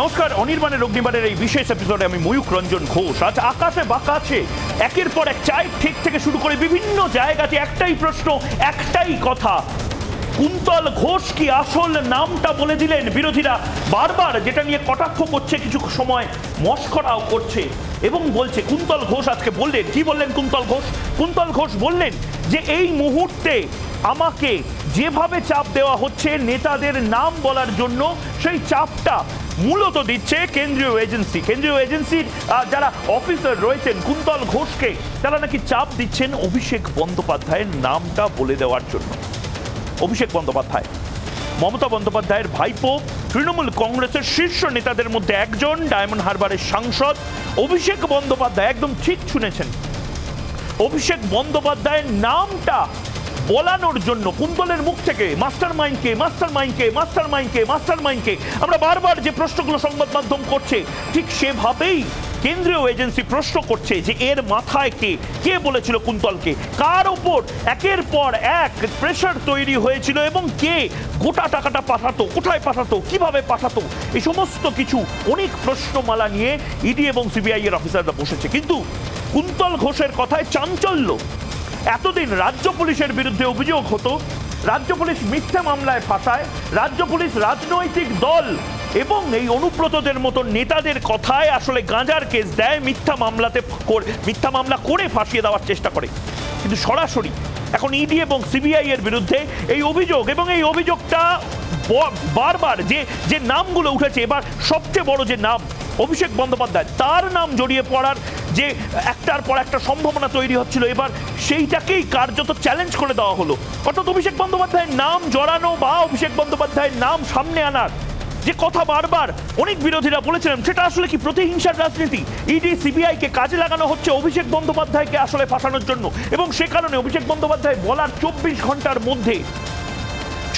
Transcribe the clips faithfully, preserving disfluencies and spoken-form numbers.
नमस्कार अनिर्बाणের অগ্নিবাণের এই বিশেষ এপিসোডে আমি ময়ূখ রঞ্জন ঘোষ। আজ আকাশে বাকাশে একের পর এক চায়ের ঠেক থেকে শুরু করে বিভিন্ন জায়গাতে একটাই প্রশ্ন, একটাই কথা, কুন্তল ঘোষ কি আসল নামটা বলে দিলেন বিরোধীরা? বারবার যেটা নিয়ে কটাক্ষ করছে, কিছু সময় মস্করাও করছে এবং বলছে কুন্তল ঘোষ আজকে বললেন, কি বললেন কুন্তল ঘোষ? কুন্তল ঘোষ বললেন যে এই মুহূর্তে আমাকে যেভাবে চাপ দেওয়া হচ্ছে নেতাদের নাম বলার জন্য, সেই চাপটা মূলত দিচ্ছে কেন্দ্রীয় এজেন্সি। কেন্দ্রীয় এজেন্সির যারা অফিসার রয়েছেন কুন্তল ঘোষকে, তারা নাকি চাপ দিচ্ছেন অভিষেক বন্দ্যোপাধ্যায়ের নামটা বলে দেওয়ার জন্য। অভিষেক বন্দ্যোপাধ্যায় মমতা বন্দ্যোপাধ্যায়ের ভাইপো, তৃণমূল কংগ্রেসের শীর্ষ নেতাদের মধ্যে একজন, ডায়মন্ড হারবারের সাংসদ অভিষেক বন্দ্যোপাধ্যায়। একদম ঠিক শুনেছেন, অভিষেক বন্দ্যোপাধ্যায়ের নামটা বলানোর জন্য কুন্তলের মুখ থেকে মাস্টারমাইন্ডকে মাস্টারমাইন্ডকে মাস্টারমাইন্ডকে মাস্টারমাইন্ডকে আমরা বারবার যে প্রশ্নগুলো সংবাদ মাধ্যম করছে, ঠিক সেভাবেই কেন্দ্রীয় এজেন্সি প্রশ্ন করছে যে এর মাথায় কে, কে বলেছিল কুন্তলকে, কার ওপর একের পর এক প্রেশার তৈরি হয়েছিল এবং কে গোটা টাকাটা পাঠাতো, কোথায় পাঠাতো, কিভাবে পাঠাতো, এই সমস্ত কিছু অনেক প্রশ্নমালা নিয়ে ইডি এবং সিবিআই এর অফিসাররা বসেছে। কিন্তু কুন্তল ঘোষের কথায় চাঞ্চল্য। এতদিন রাজ্য পুলিশের বিরুদ্ধে অভিযোগ হতো, রাজ্য পুলিশ মিথ্যা মামলায় ফাঁসায়, রাজ্য পুলিশ রাজনৈতিক দল এবং এই অনুব্রতদের মতো নেতাদের কথায় আসলে গাঁজার কেস দেয়, মিথ্যা মামলাতে মিথ্যা মামলা করে ফাঁসিয়ে দেওয়ার চেষ্টা করে। কিন্তু সরাসরি এখন ইডি এবং সিবিআই এর বিরুদ্ধে এই অভিযোগ, এবং এই অভিযোগটা বারবার যে যে নামগুলো উঠেছে, এবার সবচেয়ে বড় যে নাম অভিষেক বন্দ্যোপাধ্যায়, তার নাম জড়িয়ে পড়ার যে একটার পর একটা সম্ভাবনা তৈরি হচ্ছিল, এবার সেইটাকেই কার্যত চ্যালেঞ্জ করে দেওয়া হলো। অর্থাৎ অভিষেক বন্দ্যোপাধ্যায়ের নাম জড়ানো বা অভিষেক বন্দ্যোপাধ্যায়ের নাম সামনে আনার যে কথা বারবার অনেক বিরোধীরা বলেছিলেন, সেটা আসলে কি প্রতিহিংসার রাজনীতি? ইডি সিবিআই কে কাজে লাগানো হচ্ছে অভিষেক বন্দ্যোপাধ্যায়কে আসলে ফাঁসানোর জন্য, এবং সে কারণে অভিষেক বন্দ্যোপাধ্যায় বলার চব্বিশ ঘন্টার মধ্যে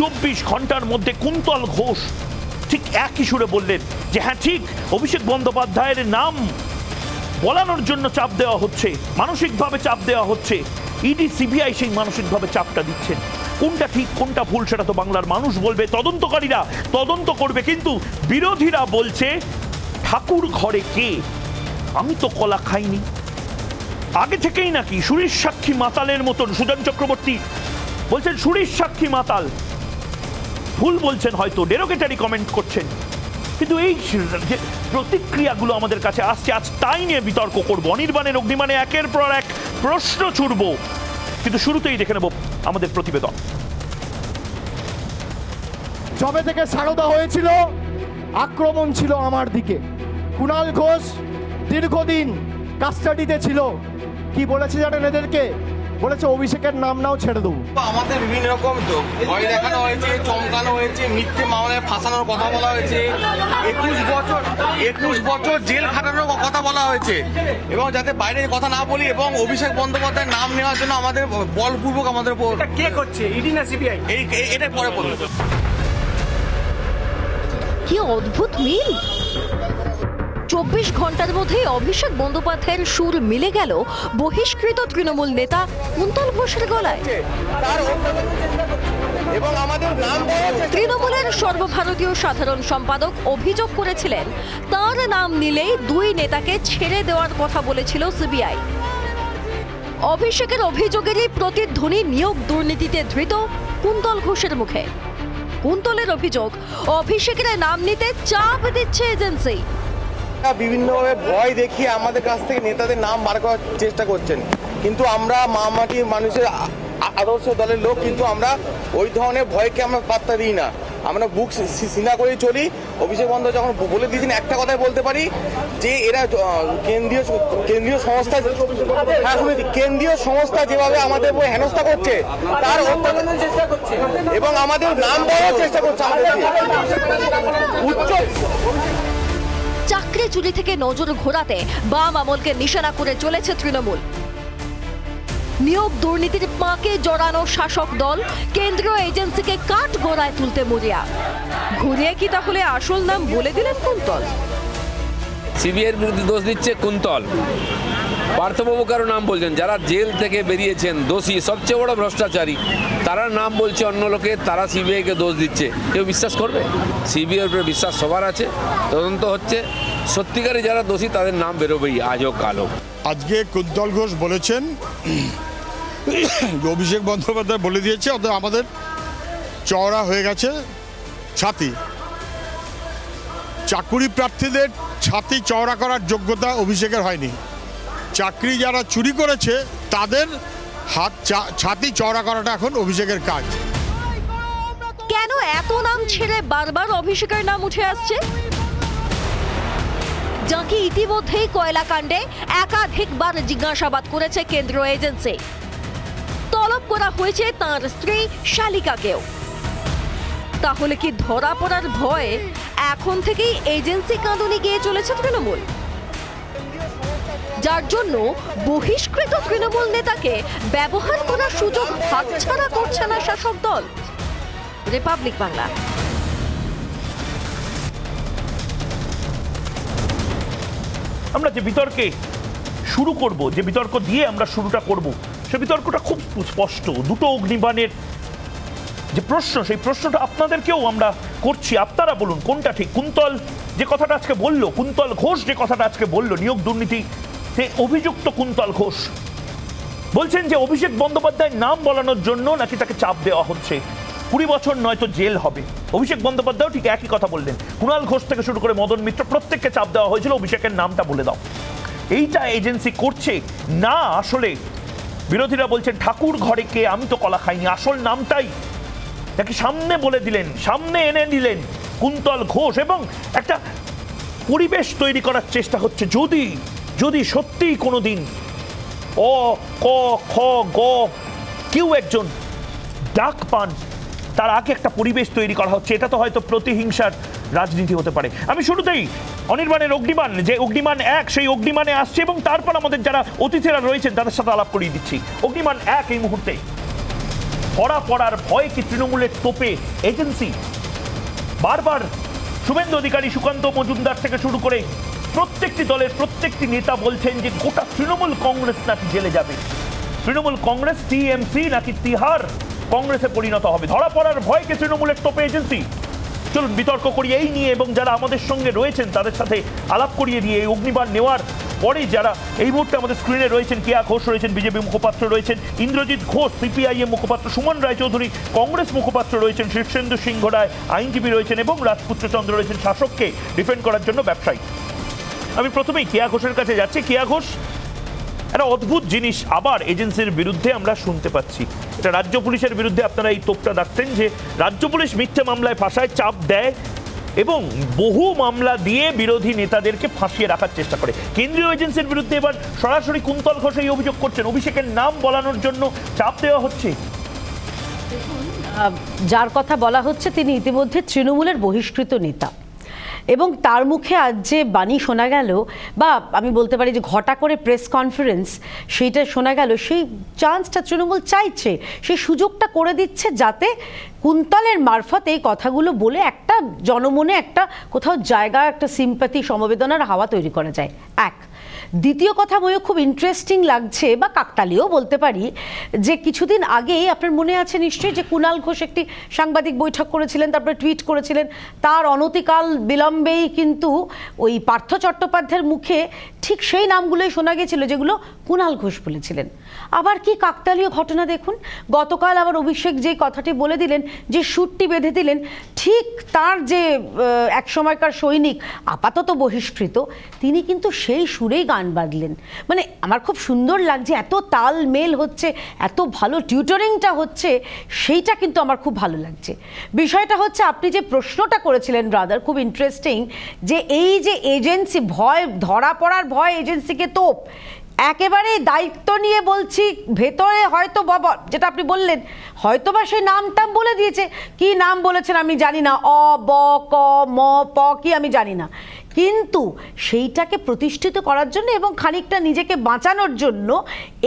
চব্বিশ ঘন্টার মধ্যে কুন্তল ঘোষ ঠিক একই সুরে বললেন যে হ্যাঁ ঠিক, অভিষেক বন্দ্যোপাধ্যায়ের নাম বলানোর জন্য চাপ দেওয়া হচ্ছে, মানসিকভাবে চাপ দেওয়া হচ্ছে, ইডি সিবিআই সেই মানসিকভাবে চাপটা দিচ্ছেন। কোনটা ঠিক কোনটা ভুল সেটা তো বাংলার মানুষ বলবে, তদন্তকারীরা তদন্ত করবে। কিন্তু বিরোধীরা বলছে ঠাকুর ঘরে কে, আমি তো কলা খাইনি, আগে থেকেই নাকি সুরেশ সাক্ষী মাতালের মতন। সুজন চক্রবর্তী বলছেন সুরেশ সাক্ষী মাতাল, ভুল বলছেন হয়তো, ডেরোগেটারি কমেন্ট করছেন। কিন্তু এই যে প্রতিক্রিয়াগুলো আমাদের কাছে আসছে, আজ তাই নিয়ে বিতর্ক করবো। অনির্বাণের অগ্নিমানে একের পর এক প্রশ্ন ছুড়বো, কিন্তু শুরুতেই দেখে নেব আমাদের প্রতিবেদন। জবে থেকে সারদা হয়েছিল আক্রমণ ছিল আমার দিকে। কুণাল ঘোষ দীর্ঘদিন কাস্টাডিতে ছিল, কি বলেছে জানেন? এদেরকে বলেছে অভিষেকের নাম নাও ছেড়ে দেবো। আমাদের বিভিন্ন রকম ভয় দেখানো হয়েছে, চমকানো হয়েছে, মিথ্যে মামলায় ফাঁসানোর কথা বলা হয়েছে, একুশ বছর একুশ বছর জেল খাটানোর কথা বলা হয়েছে, এবং যাতে বাইরে কথা না বলি, এবং অভিষেক বন্দ্যোপাধ্যায়ের নাম নেওয়ার জন্য আমাদের বলপূর্বক আমাদের উপর কে করছে, ইডি না সিবিআই? এই এটা পরে বলবো। কি অদ্ভুত মিল! চব্বিশ ঘন্টার মধ্যেই অভিষেক বন্দ্যোপাধ্যায়ের সুর মিলে গেল বহিষ্কৃত তৃণমূল নেতা কুন্তল ঘোষের গলায়। তৃণমূলের সর্বভারতীয় সাধারণ সম্পাদক অভিযোগ করেছিলেন তার নাম নিলেই দুই নেতাকে ছেড়ে দেওয়ার কথা বলেছিল সিবিআই। অভিষেকের অভিযোগেরই প্রতিধ্বনি নিয়োগ দুর্নীতিতে ধৃত কুন্তল ঘোষের মুখে। কুন্তলের অভিযোগ অভিষেকের নাম নিতে চাপ দিচ্ছে এজেন্সি। বিভিন্নভাবে ভয় দেখিয়ে আমাদের কাছ থেকে নেতাদের নাম বার করার চেষ্টা করছেন, কিন্তু আমরা মামাটি মানুষের আদর্শ দলের লোক, কিন্তু আমরা ওই ধরনের ভয়কে আমরা পাত্তা দিই না, আমরা বুক সিনা করে চলি। অভিষেক বন্দ্যোপাধ্যায় যখন বলে দিয়েছেন, একটা কথাই বলতে পারি যে এরা কেন্দ্রীয় কেন্দ্রীয় সংস্থা কেন্দ্রীয় সংস্থা যেভাবে আমাদের হেনস্থা করছে, তার এবং আমাদের নাম বলার চেষ্টা করছে। উচ্চ চাকরি চুরি থেকে নজর ঘোরাতে বাম আমলকে নিশানা করে চলেছে তৃণমূল। নিয়োগ দুর্নীতির পাঁকে জড়ানো শাসক দল কেন্দ্রীয় এজেন্সিকে কাঠ গোড়ায় তুলতে মরিয়া। ঘুরিয়ে কি তাহলে আসল নাম বলে দিলেন কুন্তল? সিবিআইয়ের বিরুদ্ধে দোষ দিচ্ছে কুন্তল, पार्थबाबू कारो नाम बोलें जरा जेल थेके बेरिये दोषी सबचेये बड़ो भ्रष्टाचारी तारा नाम बोलছে অন্য লোকে তারা সিবিআই কে দোষ দিচ্ছে কেউ বিশ্বাস করবে সিবিআই এর উপর বিশ্বাস সবার আছে তদন্ত হচ্ছে সত্যিকারে যারা দোষী তাদের নাম বেরোবেই আজ হোক কাল হোক আজকে কুন্তল ঘোষ বলেছেন অভিষেক বন্দ্যোপাধ্যায় বলে দিয়েছে অতএব আমাদের চওড়া হয়ে গেছে ছাতি চাকরি প্রার্থীদের ছাতি চওড়া করার যোগ্যতা অভিষেকের হয়নি চাকরি যারা চুরি করেছে তাদের हाथ छाती चौड़ा कराटा एखन अभिषेकेर काज केन एतो नाम छेड़े बार बार अभिषेकेर नाम उठे आसछे जाके इतिमध्येई कोयला कांडे एकाधिकबार जिज्ञासाबाद करेছে केंद्रीय एजेंसी तलब करा হয়েছে তার স্ত্রী শালিকাকেও তাহলে কি ধরা পড়ার ভয়ে এখন থেকেই এজেন্সি কাঁদুনি গিয়ে চলেছে তৃণমূল যার জন্য বহিষ্কৃত তৃণমূল নেতাকে ব্যবহার করার সুযোগ হাতছাড়া করছে না শাসক দল রিপাবলিক বাংলা আমরা যে বিতর্কে শুরু করব যে বিতর্ক দিয়ে আমরা শুরুটা করব সেই বিতর্কটা খুব স্পষ্ট দুটো অগ্নিবাণের যে প্রশ্ন সেই প্রশ্নটা আপনাদেরকেও আমরা করছি আপনারা বলুন কোনটা ঠিক কুন্তল যে কথাটা আজকে বললো কুন্তল ঘোষ যে কথাটা আজকে বললো নিয়োগ দুর্নীতি অভিযুক্ত কুন্তল ঘোষ বলছেন যে অভিষেক বন্দ্যোপাধ্যায়ের নাম বলানোর জন্য নাকি তাকে চাপ দেওয়া হচ্ছে কুড়ি বছর নয়তো জেল হবে অভিষেক বন্দ্যোপাধ্যায়ও ঠিক একই কথা বললেন কুণাল ঘোষ থেকে শুরু করে মদন মিত্র প্রত্যেককে চাপ দেওয়া হয়েছিল অভিষেকের নামটা বলে দাও এইটা এজেন্সি করছে না আসলে বিরোধীরা বলছেন ঠাকুর ঘরে কে আমি তো কলা খাইনি আসল নামটাই নাকি সামনে বলে দিলেন সামনে এনে নিলেন কুন্তল ঘোষ এবং একটা পরিবেশ তৈরি করার চেষ্টা হচ্ছে যদি যদি সত্যিই কোনো দিন অ ক খ গ কেউ একজন ডাক পান তার আগে একটা পরিবেশ তৈরি করা হচ্ছে এটা তো হয়তো প্রতিহিংসার রাজনীতি হতে পারে আমি শুরুতেই অনির্বাণের অগ্নিবাণ যে অগ্নিবাণ এক সেই অগ্নিবাণে আসছে এবং তারপর আমাদের যারা অতিথিরা রয়েছেন তাদের সাথে আলাপ করিয়ে দিচ্ছি অগ্নিবাণ এক এই মুহূর্তে ধরা পড়ার ভয় কি তৃণমূলের তোপে এজেন্সি বারবার শুভেন্দু অধিকারী সুকান্ত মজুমদার থেকে শুরু করে প্রত্যেকটি দলের প্রত্যেকটি নেতা বলছেন যে গোটা তৃণমূল কংগ্রেস নাকি জেলে যাবে তৃণমূল কংগ্রেস টিএমসি নাকি তিহার কংগ্রেসে পরিণত হবে ধরা পড়ার ভয়কে তৃণমূলের তোপে এজেন্সি চলুন বিতর্ক করি এই নিয়ে এবং যারা আমাদের সঙ্গে রয়েছেন তাদের সাথে আলাপ করিয়ে দিয়ে এই অগ্নিবাণ নেওয়ার পরে যারা এই মুহূর্তে আমাদের স্ক্রিনে রয়েছেন কেয়া ঘোষ রয়েছেন বিজেপি মুখপাত্র রয়েছেন ইন্দ্রজিৎ ঘোষ সিপিআইএম মুখপাত্র সুমন রায় চৌধুরী কংগ্রেস মুখপাত্র রয়েছেন শীর্ষেন্দু সিংহ রায় আইনজীবী রয়েছেন এবং রাজপুত্র চন্দ্র রয়েছেন শাসককে ডিফেন্ড করার জন্য ব্যবসায়ী আমি প্রথমেই কেয়া ঘোষের কাছে যাচ্ছি কেয়া ঘোষ একটা অদ্ভুত জিনিস আবার এজেন্সির বিরুদ্ধে আমরা শুনতে পাচ্ছি এটা রাজ্য পুলিশের বিরুদ্ধে আপনারা এই তোপটা রাখতেন যে রাজ্য পুলিশ মিথ্যে মামলায় ফাঁসায় চাপ দেয় এবং বহু মামলা দিয়ে বিরোধী নেতাদেরকে ফাঁসিয়ে রাখার চেষ্টা করে কেন্দ্রীয় এজেন্সির বিরুদ্ধে এবার সরাসরি কুন্তল ঘোষ এই অভিযোগ করছেন অভিষেকের নাম বলানোর জন্য চাপ দেওয়া হচ্ছে যার কথা বলা হচ্ছে তিনি ইতিমধ্যে তৃণমূলের বহিষ্কৃত নেতা এবং তার মুখে আজ যে বাণী শোনা গেল বা আমি বলতে পারি যে ঘটা করে প্রেস কনফারেন্স সেইটা শোনা গেল সেই চান্সটা তৃণমূল চাইছে সেই সুযোগটা করে দিচ্ছে যাতে কুন্তলের মারফত এই কথাগুলো বলে একটা জনমনে একটা কোথাও জায়গা একটা সিম্প্যাথি সমবেদনার হাওয়া তৈরি করা যায় এক দ্বিতীয় কথা ময়ও খুব ইন্টারেস্টিং লাগছে বা কাকতালীয় বলতে পারি যে কিছুদিন আগেই আপনার মনে আছে নিশ্চয়ই যে কুণাল ঘোষ একটি সাংবাদিক বৈঠক করেছিলেন তারপরে টুইট করেছিলেন তার অনতিকাল বিলম্বেই কিন্তু ওই পার্থ চট্টোপাধ্যায়ের মুখে ঠিক সেই নামগুলোই শোনা গিয়েছিল যেগুলো কুণাল ঘোষ বলেছিলেন আবার কি কাকতালীয় ঘটনা দেখুন গতকাল আবার অভিষেক যে কথাটি বলে দিলেন যে সুরটি বেঁধে দিলেন ঠিক তার যে এক সময়কার সৈনিক আপাতত বহিষ্কৃত তিনি কিন্তু সেই সুরেই গান বাঁধলেন মানে আমার খুব সুন্দর লাগছে এত তাল মেল হচ্ছে এত ভালো টিউটরিংটা হচ্ছে সেইটা কিন্তু আমার খুব ভালো লাগছে বিষয়টা হচ্ছে আপনি যে প্রশ্নটা করেছিলেন ব্রাদার খুব ইন্টারেস্টিং যে এই যে এজেন্সি ভয় ধরা পড়ার ভয় এজেন্সিকে তোপ একেবারে দায়িত্ব নিয়ে বলছি ভেতরে হয়তো বাবা যেটা আপনি বললেন হয়তো বা সেই নামটাম বলে দিয়েছে কি নাম বলেছেন আমি জানি না অ ব ক ম প কি আমি জানি না কিন্তু সেইটাকে প্রতিষ্ঠিত করার জন্য এবং খানিকটা নিজেকে বাঁচানোর জন্য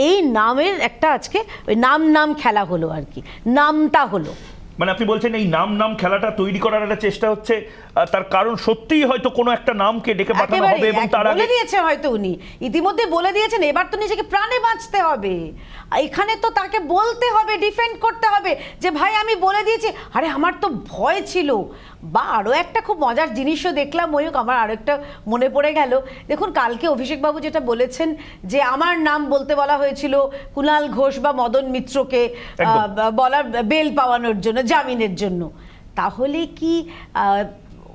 এই নামের একটা আজকে ওই নাম নাম খেলা হলো আর কি নামতা হলো মানে আপনি বলছেন এই নাম নাম খেলাটা তৈরি করার একটা চেষ্টা হচ্ছে, তার কারণ সত্যিই হয়তো কোনো একটা নামকে ডেকে পাঠানো হবে এবং তার আগে বলে দিয়েছে হয়তো উনি ইতিমধ্যে বলে দিয়েছেন এবার তো নিজেকে প্রাণে বাঁচতে হবে। এখানে তো তাকে বলতে হবে, ডিফেন্ড করতে হবে যে ভাই আমি বলে দিয়েছি, আরে আমার তো ভয় ছিল। বা আরও একটা খুব মজার জিনিসও দেখলাম ময়ূখ, আমার আরও একটা মনে পড়ে গেল। দেখুন কালকে অভিষেকবাবু যেটা বলেছেন যে আমার নাম বলতে বলা হয়েছিল কুণাল ঘোষ বা মদন মিত্রকে বলার বেল পাওয়ানোর জন্য, জামিনের জন্য। তাহলে কি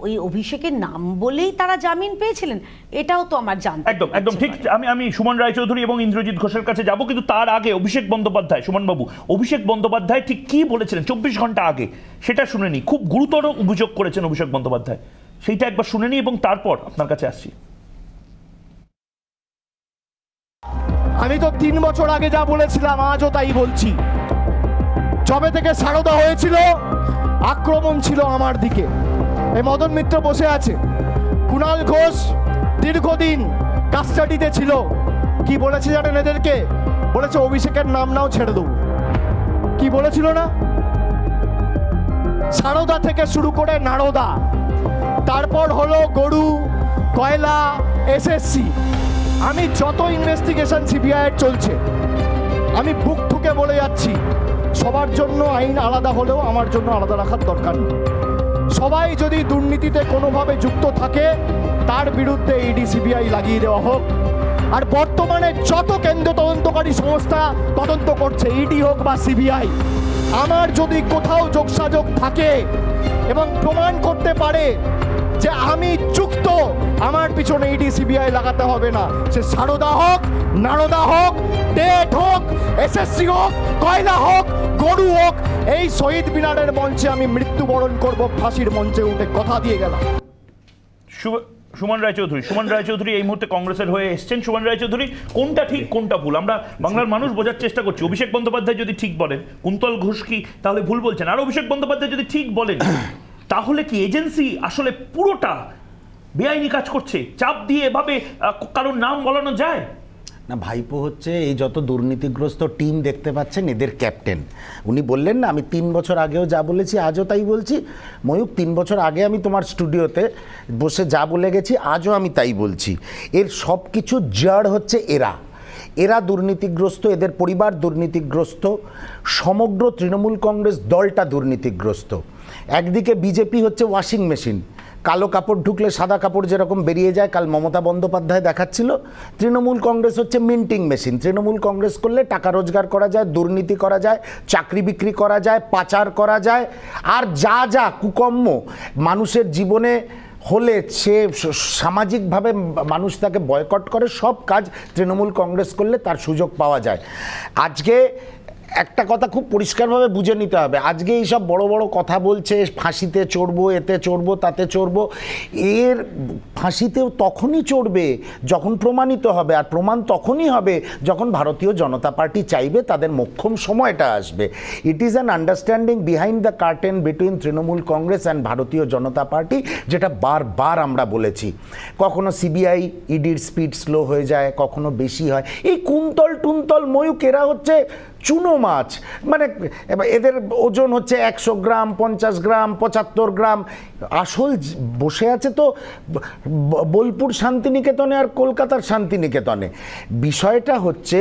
ওই অভিষেকের নাম বলেই তারা জামিন পেয়েছিলেন? এটাও তো আমার জানতে একদম একদম ঠিক। আমি আমি সুমন রায় চৌধুরী এবং ইন্দ্রজিৎ ঘোষের কাছে যাব, কিন্তু তার আগে অভিষেক বন্দ্যোপাধ্যায়, সুমনবাবু অভিষেক বন্দ্যোপাধ্যায় ঠিক কী বলেছিলেন চব্বিশ ঘন্টা আগে সেটা শুনে নিই। খুব গুরুতর অভিযোগ করেছেন অভিষেক বন্দ্যোপাধ্যায়, সেইটা একবার শুনে নিই এবং তারপর আপনার কাছে আসছি। আমি তো তিন বছর আগে যা বলেছিলাম আজও তাই বলছি। যবে থেকে সারদা হয়েছিল আক্রমণ ছিল আমার দিকে। এই মদন মিত্র বসে আছে, কুণাল ঘোষ দীর্ঘদিন কাস্টাডিতে ছিল। কি বলেছে জানেন এদেরকে? বলেছে অভিষেকের নাম নাও ছেড়ে দেবো। কি বলেছিল না? সারদা থেকে শুরু করে নারদা, তারপর হলো গরু, কয়লা, এসএসসি। আমি যত ইনভেস্টিগেশন সিবিআইয়ের চলছে আমি বুক ঠুকে বলে যাচ্ছি, সবার জন্য আইন আলাদা হলেও আমার জন্য আলাদা রাখার দরকার নেই। সবাই যদি দুর্নীতিতে কোনোভাবে যুক্ত থাকে তার বিরুদ্ধে ইডি সিবিআই লাগিয়ে দেওয়া হোক। আর বর্তমানে যত কেন্দ্রীয় তদন্তকারী সংস্থা তদন্ত করছে, ইডি হোক বা সিবিআই, আমার যদি কোথাও যোগসাযোগ থাকে এবং প্রমাণ করতে পারে যে আমি যুক্ত, আমার পিছনে ইডি সিবিআই লাগাতে হবে না। সে সারদা হোক, নারদা হোক, টেট হোক, এসএসসি হোক, কয়লা হোক, গরু হোক, এই শহীদ মিনারের মঞ্চে আমি মৃত্যুবরণ করব, ফাঁসির মঞ্চে উঠে কথা দিয়ে গেলাম। সুমন রায়চৌধুরী, সুমন রায়চৌধুরী এই মুহূর্তে কংগ্রেসের হয়ে এসছেন। সুমন রায়চৌধুরী, কোনটা ঠিক কোনটা ভুল আমরা বাংলার মানুষ বোঝার চেষ্টা করছি। অভিষেক বন্দ্যোপাধ্যায় যদি ঠিক বলেন, কুন্তল ঘোষ কি তাহলে ভুল বলছেন? আর অভিষেক বন্দ্যোপাধ্যায় যদি ঠিক বলেন, তাহলে কি এজেন্সি আসলে পুরোটা বেআইনি কাজ করছে চাপ দিয়ে? এভাবে কারোর নাম বলানো যায় না ভাইপো। হচ্ছে এই যত দুর্নীতিগ্রস্ত টিম দেখতে পাচ্ছেন এদের ক্যাপ্টেন। উনি বললেন না আমি তিন বছর আগেও যা বলেছি আজও তাই বলছি। ময়ূখ, তিন বছর আগে আমি তোমার স্টুডিওতে বসে যা বলে গেছি আজও আমি তাই বলছি। এর সব কিছু জড় হচ্ছে এরা। এরা দুর্নীতিগ্রস্ত, এদের পরিবার দুর্নীতিগ্রস্ত, সমগ্র তৃণমূল কংগ্রেস দলটা দুর্নীতিগ্রস্ত। একদিকে বিজেপি হচ্ছে ওয়াশিং মেশিন, কালো কাপড় ঢুকলে সাদা কাপড় যেরকম বেরিয়ে যায়, কাল মমতা বন্দ্যোপাধ্যায় দেখাচ্ছিল। তৃণমূল কংগ্রেস হচ্ছে মিন্টিং মেশিন। তৃণমূল কংগ্রেস করলে টাকা রোজগার করা যায়, দুর্নীতি করা যায়, চাকরি বিক্রি করা যায়, পাচার করা যায়, আর যা যা কুকর্ম মানুষের জীবনে হলে সে সামাজিকভাবে মানুষ তাকে বয়কট করে, সব কাজ তৃণমূল কংগ্রেস করলে তার সুযোগ পাওয়া যায়। আজকে একটা কথা খুব পরিষ্কারভাবে বুঝে নিতে হবে, আজকে এই সব বড় বড় কথা বলছে ফাঁসিতে চড়বো, এতে চড়বো, তাতে চড়বো, এর ফাঁসিতেও তখনই চড়বে যখন প্রমাণিত হবে। আর প্রমাণ তখনই হবে যখন ভারতীয় জনতা পার্টি চাইবে, তাদের মোক্ষম সময়টা আসবে। It is an understanding behind the curtain between Trinamool Congress and Bharatiya Janata party, যেটা বারবার আমরা বলেছি। কখনো সিবিআই ইডির স্পিড স্লো হয়ে যায়, কখনো বেশি হয়। এই কুন্তল টুন্তল ময়ূখ এরা হচ্ছে চুনো মাছ, মানে এদের ওজন হচ্ছে একশো গ্রাম, পঞ্চাশ গ্রাম, পঁচাত্তর গ্রাম। আসল বসে আছে তো বোলপুর শান্তিনিকেতনে আর কলকাতার শান্তিনিকেতনে। বিষয়টা হচ্ছে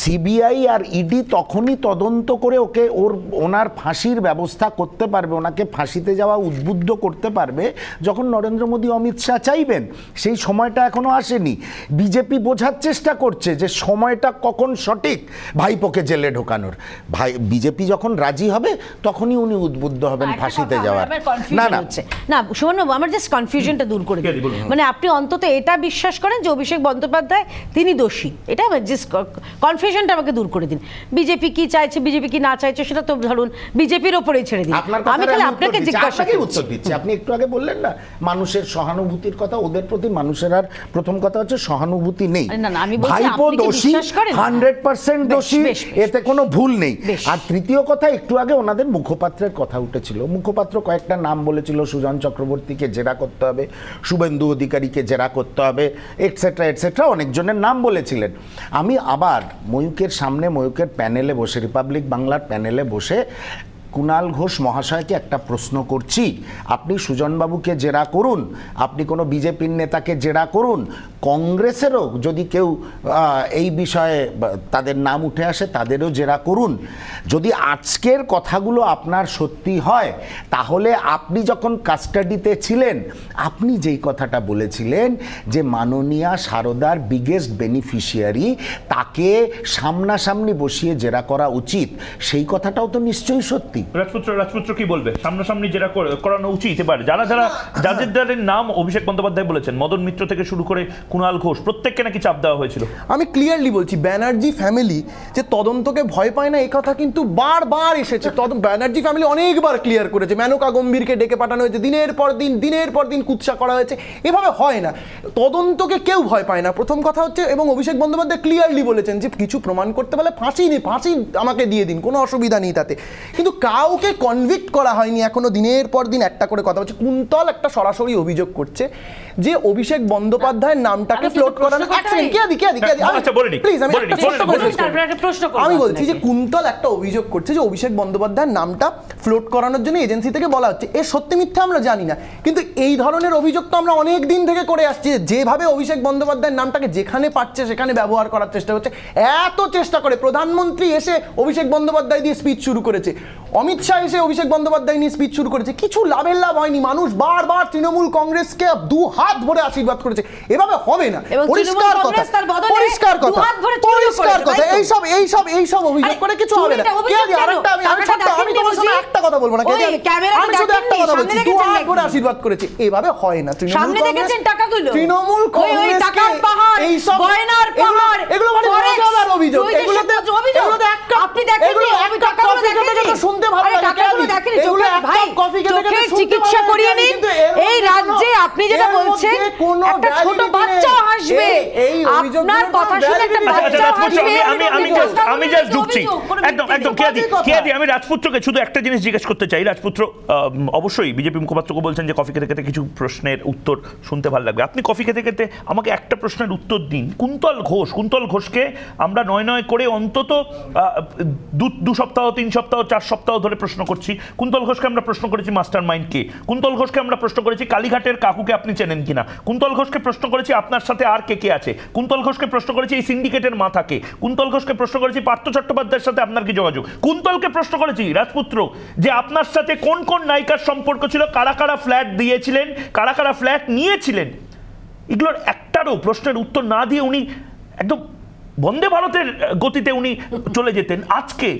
সিবিআই আর ইডি তখনই তদন্ত করে ওকে ওর ওনার ফাঁসির ব্যবস্থা করতে পারবে, ওনাকে ফাঁসিতে যাওয়া উদ্বুদ্ধ করতে পারবে যখন নরেন্দ্র মোদী, অমিত শাহ চাইবেন। সেই সময়টা এখনও আসেনি। বিজেপি বোঝার চেষ্টা করছে যে সময়টা কখন সঠিক ভাইপোকে জেলে ঢোকানোর। ভাই বিজেপি যখন রাজি হবে তখনই উনি উদ্বুদ্ধ হবেন ফাঁসিতে যাওয়ার। না না না সুমনবাবু, আমার জাস্ট কনফিউশনটা দূর করে দিন। মানে আপনি অন্তত এটা বিশ্বাস করেন যে অভিষেক বন্দ্যোপাধ্যায় তিনি দোষী? এটা জাস্ট কনফিউশনটা আমাকে দূর করে দিন। বিজেপি কি চাইছে, বিজেপি কি না চাইছে, সেটা তো ধরুন বিজেপির ওপরেই ছেড়ে দিন। আমি তাহলে আপনাকে জিজ্ঞাসা করি, উত্তর দিচ্ছি। আপনি একটু আগে বললেন না মানুষের সহানুভূতির কথা, ওদের প্রতি মানুষের আর প্রথম কথা হচ্ছে সহানুভূতি নেই। ভাইপো দোষী, হান্ড্রেড পার্সেন্ট দোষী, এতে কোনো ভুল নেই। আর তৃতীয় কথা, একটু আগে ওনাদের মুখপাত্রের কথা উঠেছিল। মুখপাত্র কয়েকটা নাম বলেছিল, সুজন চক্রবর্তীকে জেরা করতে হবে, শুভেন্দু অধিকারীকে জেরা করতে হবে, এটসেট্রা এটসেট্রা অনেকজনের নাম বলেছিলেন। আমি আবার ময়ূখের সামনে, ময়ূখের প্যানেলে বসে, রিপাবলিক বাংলার প্যানেলে বসে কুণাল ঘোষ মহাশয়কে একটা প্রশ্ন করছি, আপনি সুজনবাবুকে জেরা করুন, আপনি কোনো বিজেপির নেতাকে জেরা করুন, কংগ্রেসেরও যদি কেউ এই বিষয়ে তাদের নাম উঠে আসে তাদেরও জেরা করুন। যদি আজকের কথাগুলো আপনার সত্যি হয় তাহলে আপনি যখন কাস্টাডিতে ছিলেন আপনি যেই কথাটা বলেছিলেন যে মাননীয়া সারদার বিগেস্ট বেনিফিশিয়ারি তাকে সামনাসামনি বসিয়ে জেরা করা উচিত, সেই কথাটাও তো নিশ্চয়ই সত্যি। রাজপুত্র রাজপুত্র কি বলবে? সামনাসামনি যেটা করানো উচিত এবারে যারা যারা যাদের নাম অভিষেক বন্দ্যোপাধ্যায় বলেছেন, মদন মিত্র থেকে শুরু করে কুণাল ঘোষ, প্রত্যেককে নাকি চাপ দেওয়া হয়েছিল। আমি ক্লিয়ারলি বলছি ব্যানার্জি ফ্যামিলি যে তদন্তকে ভয় পায় না এই কথা কিন্তু বারবার এসেছে। তদন্ত ব্যানার্জি ফ্যামিলি অনেকবার ক্লিয়ার করেছে, মেনকা গম্ভীরকে ডেকে পাঠানো হয়েছে, দিনের পর দিন দিনের পর দিন কুৎসা করা হয়েছে, এভাবে হয় না। তদন্তকে কেউ ভয় পায় না প্রথম কথা হচ্ছে, এবং অভিষেক বন্দ্যোপাধ্যায় ক্লিয়ারলি বলেছেন যে কিছু প্রমাণ করতে পারলে ফাঁসি নেই, ফাঁসি আমাকে দিয়ে দিন, কোনো অসুবিধা নেই তাতে, কিন্তু কাউকে কনভিক্ট করা হয়নি এখনো। দিনের পর দিন একটা করে কথা হচ্ছে। কুন্তল একটা সরাসরি অভিযোগ করছে যে অভিষেক বন্দ্যোপাধ্যায়ের নামটাকে ফ্লোট করানো। আমি বলছি যে কুন্তল একটা অভিযোগ করছে যে অভিষেক বন্দ্যোপাধ্যায়ের নামটা ফ্লোট করানোর জন্য এজেন্সি থেকে বলা হচ্ছে। এর সত্যি মিথ্যা আমরা জানি না, কিন্তু এই ধরনের অভিযোগ তো আমরা অনেক দিন থেকে করে আসছি, যেভাবে অভিষেক বন্দ্যোপাধ্যায়ের নামটাকে যেখানে পাচ্ছে সেখানে ব্যবহার করার চেষ্টা হচ্ছে। এত চেষ্টা করে প্রধানমন্ত্রী এসে অভিষেক বন্দ্যোপাধ্যায় দিয়ে স্পিচ শুরু করেছে, অমিত শাহ এসে অভিষেক বন্দ্যোপাধ্যায় নিয়ে স্পিচ শুরু করেছে, কিছু লাভের লাভ হয়নি। মানুষ বারবার তৃণমূল কংগ্রেসকে দু হাত ভরে আশীর্বাদ করেছে, এভাবে হবে না। পরিষ্কার কথা, পরিষ্কার কথা, পরিষ্কার কথা। এই সব এই সব এই সব অভিযোগ করে কিছু হবে না। আরেকটা আমি আমি তোমার সামনে একটা কথা বলবো না, আমি শুধু একটা কথা বলছি, দু হাত ভরে আশীর্বাদ করেছে, এভাবে হয় না। তৃণমূল কংগ্রেসের টাকাগুলো, তৃণমূল কংগ্রেসের টাকার পাহাড়, এই সব গয়নার পাহাড়, এগুলো মানে মজাদার অভিযোগ। এগুলোতে এগুলোতে একটা আপনি দেখেন, এগুলো এক টাকা শুনতে ভালো লাগে। এগুলো ভাই কফি খেতে খেতে চিকিৎসা করিয়ে নিন। এই রাজ্যে আপনি যেটা বলছেন একটা ছোট বাচ্চা হাসবে, আপনার কথা শুনে একটা বাচ্চা হাসবে। আমি আমি জাস্ট আমি জাস্ট ঢুকছি একদম একদম কেয়াদি কেয়াদি আমি রাজপুত্রকে শুধু একটা জিনিস জিজ্ঞেস করতে চাই। রাজপুত্র, অবশ্যই বিজেপি মুখপাত্রকে বলছেন যে কফি খেতে খেতে কিছু প্রশ্নের উত্তর শুনতে ভালো লাগবে। আপনি কফি খেতে খেতে আমাকে একটা প্রশ্নের উত্তর দিন। কুন্তল ঘোষ, কুন্তল ঘোষকে আমরা নয় নয় করে অন্তত দু সপ্তাহ তিন সপ্তাহ চার সপ্তাহ ধরে প্রশ্ন করছি। কুন্তল ঘোষকে আমরা প্রশ্ন করেছি মাস্টার মাইন্ড কে, কুন্তল ঘোষকে আমরা প্রশ্ন করেছি কালীঘাটের কাকুকে আপনি চেনেন কিনা, কুন্তল ঘোষকে প্রশ্ন করেছি আপনার সাথে আর কে কে আছে, কুন্তল ঘোষকে প্রশ্ন করেছি এই সিন্ডিকেটের মাথাকে, কুন্তল ঘোষকে প্রশ্ন করেছি পার্থ চট্টোপাধ্যায়ের সাথে আপনার কি যোগাযোগ, কুন্তলকে প্রশ্ন করেছি রাজপুত্র যে আপনার সাথে কোন কোন নায়িকার সম্পর্ক ছিল, কারা কারা ফ্ল্যাট দিয়েছিলেন, কারা কারা ফ্ল্যাট নিয়েছিলেন। এগুলোর একটারও প্রশ্নের উত্তর না দিয়ে উনি একদম বন্দে ভারতের গতিতে উনি চলে যেতেন। আজকে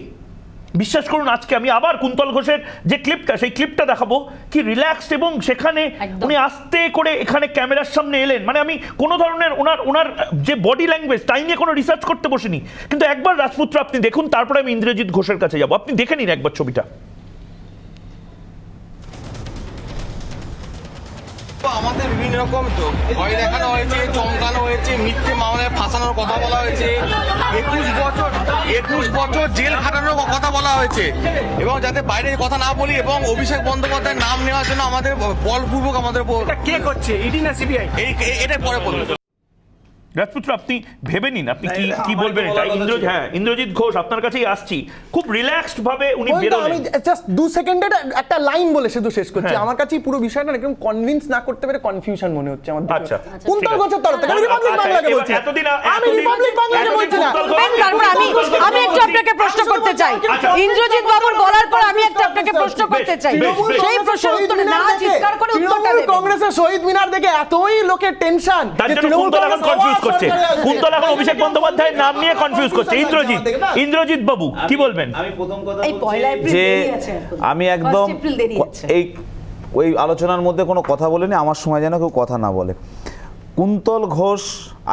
বিশ্বাস করুন, আজকে আমি আবার কুন্তল ঘোষের যে ক্লিপটা সেই ক্লিপটা দেখাবো, কি রিল্যাক্সড, এবং সেখানে উনি আস্তে করে এখানে ক্যামেরার সামনে এলেন, মানে আমি কোনো ধরনের ওনার ওনার যে বডি ল্যাঙ্গুয়েজ তাই নিয়ে কোনো রিসার্চ করতে বসিনি। কিন্তু একবার রাজপুত্র আপনি দেখুন, তারপরে আমি ইন্দ্রজিৎ ঘোষের কাছে যাবো। আপনি দেখে নিন একবার ছবিটা। আমাদের বিভিন্ন রকম তো ভয় দেখানো হয়েছে, চমকানো হয়েছে, মিথ্যে মামলায় ফাঁসানোর কথা বলা হয়েছে, একুশ বছর একুশ বছর জেল খাটানোর কথা বলা হয়েছে, এবং যাতে বাইরে কথা না বলি, এবং অভিষেক বন্দ্যোপাধ্যায়ের নাম নেওয়ার জন্য আমাদের বলপূর্বক আমাদের কে করছে, ইডি না সিবিআই, এটা পরে বলবো। রাজপুত্র আপনি ভেবে নিন আপনি কি কি বলবেন। এটা ইন্দ্রজিৎ, হ্যাঁ ইন্দ্রজিৎ ঘোষ আপনার কাছেই আসছি, খুব রিল্যাক্সড ভাবে উনি বেরোলেন। আমি জাস্ট দু সেকেন্ডের একটা লাইন বলে শুধু শেষ করছি। আমার কাছে পুরো বিষয়টা একদম কনভিন্স না করতে পেরে কনফিউশন মনে হচ্ছে আমার। আচ্ছা, কুন্তল ঘোষের তরফ থেকে রিপাবলিক বাংলাকে বলছি, এতদিন আমি রিপাবলিক বাংলাকে বলছি না। তারপর আমি আমি একটা আপনাকে প্রশ্ন করতে চাই, ইন্দ্রজিৎ বাবুর বলার পর আমি একটা আপনাকে প্রশ্ন করতে চাই, সেই প্রশ্নের উত্তর না চিৎকার করে উত্তরটা দেবেন। কংগ্রেসের শহীদ মিনার দেখে এতই লোকের টেনশন, তৃণমূল করছে কুন্তল এখন অভিষেক বন্দ্যোপাধ্যায়ের নাম নিয়ে কনফিউজ করছে। ইন্দ্রজিৎ ইন্দ্রজিৎ বাবু কি বলবেন? আমি প্রথম কথা যে আমি একদম এই ওই আলোচনার মধ্যে কোনো কথা বলিনি, আমার সময় যেন কেউ কথা না বলে। কুন্তল ঘোষ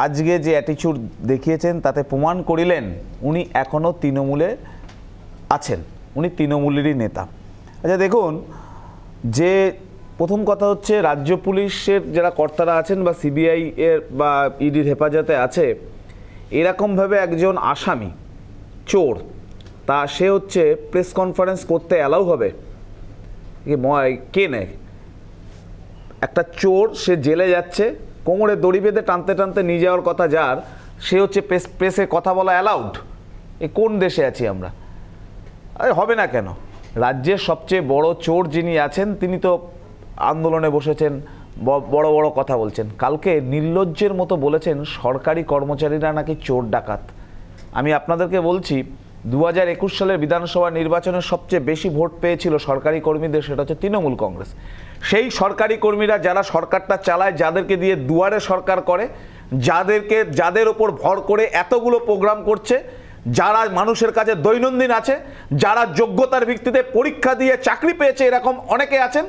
আজকে যে অ্যাটিচিউড দেখিয়েছেন তাতে প্রমাণ করিলেন উনি এখনও তৃণমূলে আছেন, উনি তৃণমূলেরই নেতা। আচ্ছা দেখুন, যে প্রথম কথা হচ্ছে রাজ্য পুলিশের যারা কর্তারা আছেন বা সিবিআই এর বা ইডির হেফাজতে আছে, এরকমভাবে একজন আসামি চোর তা সে হচ্ছে প্রেস কনফারেন্স করতে অ্যালাউ হবে? কে নেয় একটা চোর, সে জেলে যাচ্ছে, কোমরে দড়ি বেঁধে টানতে টানতে নিয়ে যাওয়ার কথা যার, সে হচ্ছে প্রেস প্রেসে কথা বলা অ্যালাউড? এ কোন দেশে আছি আমরা? আরে হবে না কেন? राज्य सबचेये बड़ चोर जिनि आछेन तिनि तो आंदोलने बसेछेन बड़ बड़ कथा बोलछेन कालके निर्लज्जेर मतो बोलेछेन सरकारी कर्मचारीरा नाकि चोर डाकात। आमि आपनादेरके बोलछि दो हज़ार इक्कीस साले विधानसभा निर्वाचने सबचेये बेशी भोट पेयेछिलो सरकारी कर्मीदेर सेटा होच्छे तृणमूल कংগ্রেস। सेई सरकारी कर्मीरा जारा सरकारटा चालाय जादेरके दिये दुआरे सरकार करे जादेरके जादेर ओपर भर करे एतगुलो प्रोग्राम करछे যারা মানুষের কাছে দৈনন্দিন আছে যারা যোগ্যতার ভিত্তিতে পরীক্ষা দিয়ে চাকরি পেয়েছে এরকম অনেকে আছেন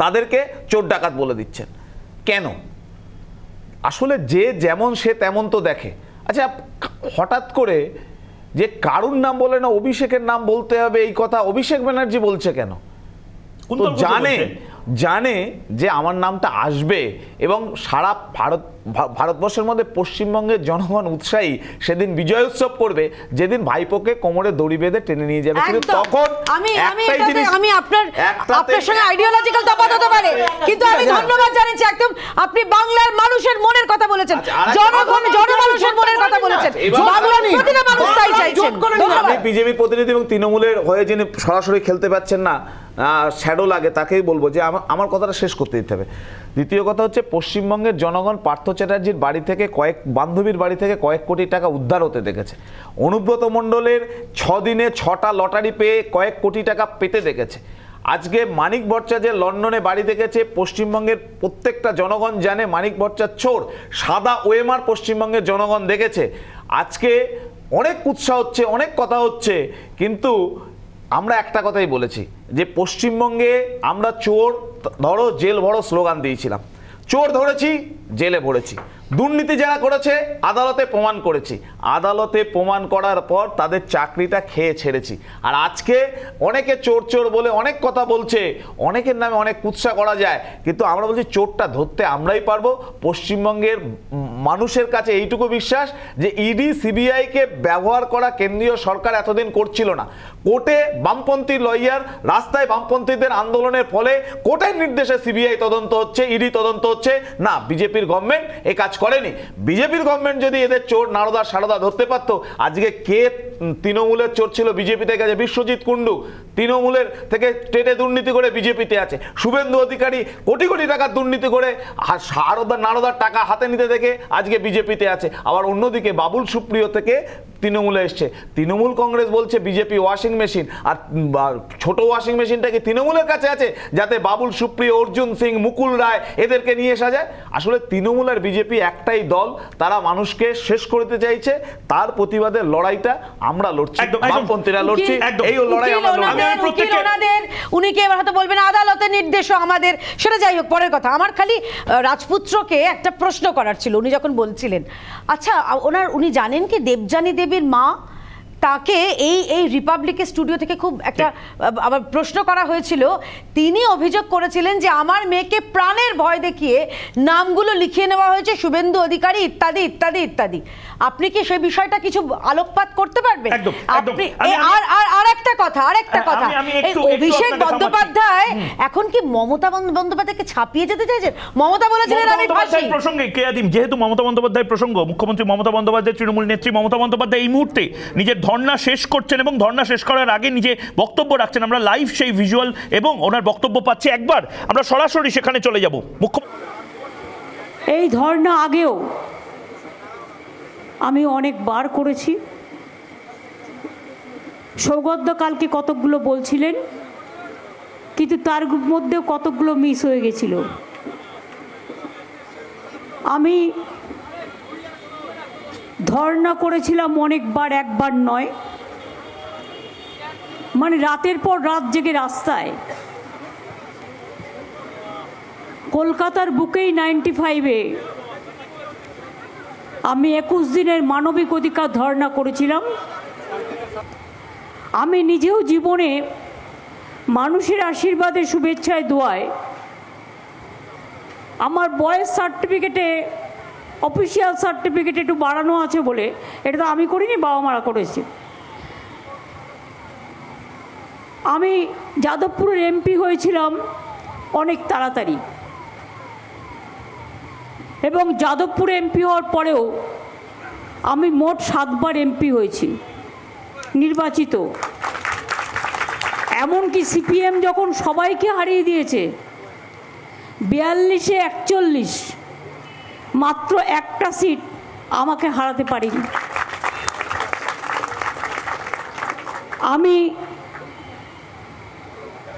তাদেরকে চোর ডাকাত বলে দিচ্ছেন কেন? আসলে যে যেমন সে তেমন তো দেখে। আচ্ছা হঠাৎ করে যে কারুর নাম বলে না অভিষেকের নাম বলতে হবে এই কথা অভিষেক ব্যানার্জি বলছে কেন? তো জানে জানে যে আমার নামটা আসবে এবং সারা ভারত ভারতবর্ষের মধ্যে পশ্চিমবঙ্গের জনগণ উৎসাহী সেদিন বিজয় উৎসব করবে যেদিন ভাইপোকে কোমরে দড়ি বেঁধে টেনে নিয়ে যাবে। কিন্তু তখন আমি আমি আমি আপনার আপনার সঙ্গে আইডিওলজিক্যাল তফাত হতে পারে কিন্তু আমি ধন্যবাদ জানাচ্ছি একদম আপনি বাংলার মানুষের মনের কথা বলেছেন জনগণ জনমানুষের মনের কথা বলেছেন বাংলার প্রতিটা মানুষ তাই চাইছেন। আপনি বিজেপির প্রতিনিধি এবং তৃণমূলের হয়ে যিনি সরাসরি খেলতে পাচ্ছেন না শ্যাডো লাগে তাকেই বলবো যে আমার কথাটা শেষ করতে দিতে হবে। দ্বিতীয় কথা হচ্ছে পশ্চিমবঙ্গের জনগণ পার্থ চ্যাটার্জির বাড়ি থেকে কয়েক বান্ধবীর বাড়ি থেকে কয়েক কোটি টাকা উদ্ধার হতে দেখেছে। অনুব্রত মণ্ডলের ছ দিনে ছটা লটারি পেয়ে কয়েক কোটি টাকা পেতে দেখেছে। আজকে মানিক ভট্টাচার্যের লন্ডনে বাড়ি দেখেছে। পশ্চিমবঙ্গের প্রত্যেকটা জনগণ জানে মানিক ভট্টাচার্য চোর সাদা ওএমআর পশ্চিমবঙ্গের জনগণ দেখেছে। আজকে অনেক উৎসাহ হচ্ছে অনেক কথা হচ্ছে কিন্তু আমরা একটা কথাই বলেছি যে পশ্চিমবঙ্গে আমরা চোর ধরো জেল ভরো স্লোগান দিয়েছিলাম চোর ধরেছি জেলে ভরেছি দুর্নীতি যারা করেছে আদালতে প্রমাণ করেছি আদালতে প্রমাণ করার পর তাদের চাকরিটা খেয়ে ছেড়েছি। আর আজকে অনেকে চোর চোর বলে অনেক কথা বলছে অনেকের নামে অনেক কুৎসা করা যায় কিন্তু আমরা বলছি চোরটা ধরতে আমরাই পারবো। পশ্চিমবঙ্গের মানুষের কাছে এইটুকু বিশ্বাস যে ইডি সিবিআইকে ব্যবহার করা কেন্দ্রীয় সরকার এতদিন করছিল না। কোর্টে বামপন্থী লয়ার রাস্তায় বামপন্থীদের আন্দোলনের ফলে কোর্টের নির্দেশে সিবিআই তদন্ত হচ্ছে ইডি তদন্ত হচ্ছে না। বিজেপির গভর্নমেন্ট এ কাজ করেনি। বিজেপির গভর্নমেন্ট যদি এদের চোর নারদা সারদা ধরতে পারতো আজকে কে তৃণমূলের চোর ছিল বিজেপি থেকে আছে বিশ্বজিৎ কুন্ডু তৃণমূলের থেকে টেটে দুর্নীতি করে বিজেপিতে আছে। শুভেন্দু অধিকারী কোটি কোটি টাকার দুর্নীতি করে সারদা নারদার টাকা হাতে নিতে দেখে আজকে বিজেপিতে আছে। আবার অন্যদিকে বাবুল সুপ্রিয় থেকে তৃণমূলে এসছে। তৃণমূল কংগ্রেস বলছে বিজেপি ওয়াশিং মেশিন আর ছোট ওয়াশিং মেশিনটা কি তৃণমূলের কাছে আছে যাতে বাবুল সুপ্রিয় অর্জুন সিং মুকুল রায় এদেরকে নিয়ে আসা যায়? আসলে তৃণমূল আর বিজেপি একটাই দল তারা মানুষকে শেষ করতে চাইছে। তার প্রতিবাদে লড়াইটা আমরা লড়ছি বামপন্থীরা লড়ছি এই লড়াই আমরা প্রত্যেকে ওনাদের উনিকে এবার হয়তো বলবেন আদালতের নির্দেশও আমাদের সেটা যাই হোক পরের কথা। আমার খালি রাজপুত্রকে একটা প্রশ্ন করার ছিল উনি যখন বলছিলেন আচ্ছা ওনার উনি জানেন কি দেবযানী দেবীর মা তাকে এই এই রিপাবলিকের স্টুডিও থেকে খুব একটা আবার প্রশ্ন করা হয়েছিল তিনি অভিযোগ করেছিলেন যে আমার মেয়েকে প্রাণের ভয় দেখিয়ে নামগুলো লিখিয়ে নেওয়া হয়েছে শুভেন্দু অধিকারী ইত্যাদি ইত্যাদি ইত্যাদি। আপনি কি সেই বিষয়টা কিছু আলোকপাত করতে পারবেন? আপনি আর আর আরেকটা কথা আরেকটা কথা অভিষেক বন্দ্যোপাধ্যায় এখন কি মমতা বন্দ্যোপাধ্যায়কে ছাপিয়ে যেতে চাইছেন? মমতা বলেছিলেন আমি ফাঁসি প্রসঙ্গে কে আদিম যেহেতু মমতা বন্দ্যোপাধ্যায় প্রসঙ্গ মুখ্যমন্ত্রী মমতা বন্দ্যোপাধ্যায় তৃণমূল নেত্রী মমতা বন্দ্যোপাধ্যায় এই মুহূর্তে নিজের ধর্ণা শেষ করছেন এবং ধর্ণা শেষ করার আগে নিজে বক্তব্য রাখছেন। আমরা লাইভ সেই ভিজুয়াল এবং ওনার বক্তব্য পাচ্ছি একবার আমরা সরাসরি সেখানে চলে যাব। মুখ্য এই ধর্ণা আগেও আমি অনেকবার করেছি। সৌগত কালকে কতকগুলো বলছিলেন কিন্তু তার মধ্যেও কতকগুলো মিস হয়ে গেছিল। আমি ধর্ণা করেছিলাম অনেকবার একবার নয় মানে রাতের পর রাত জেগে রাস্তায় কলকাতার বুকেই নাইনটি ফাইভে আমি একুশ দিনের মানবিক অধিকার ধর্ণা করেছিলাম। আমি নিজেও জীবনে মানুষের আশীর্বাদে শুভেচ্ছায় দোয়ায় আমার বয়স সার্টিফিকেটে অফিসিয়াল সার্টিফিকেট একটু বাড়ানো আছে বলে এটা তো আমি করিনি বাবা মারা করেছে। আমি যাদবপুরের এমপি হয়েছিলাম অনেক তাড়াতাড়ি এবং যাদবপুরে এমপি হওয়ার পরেও আমি মোট সাতবার এমপি হয়েছি নির্বাচিত। এমনকি সিপিএম যখন সবাইকে হারিয়ে দিয়েছে বিয়াল্লিশে একচল্লিশ মাত্র একটা সিট আমাকে হারাতে পারেনি। আমি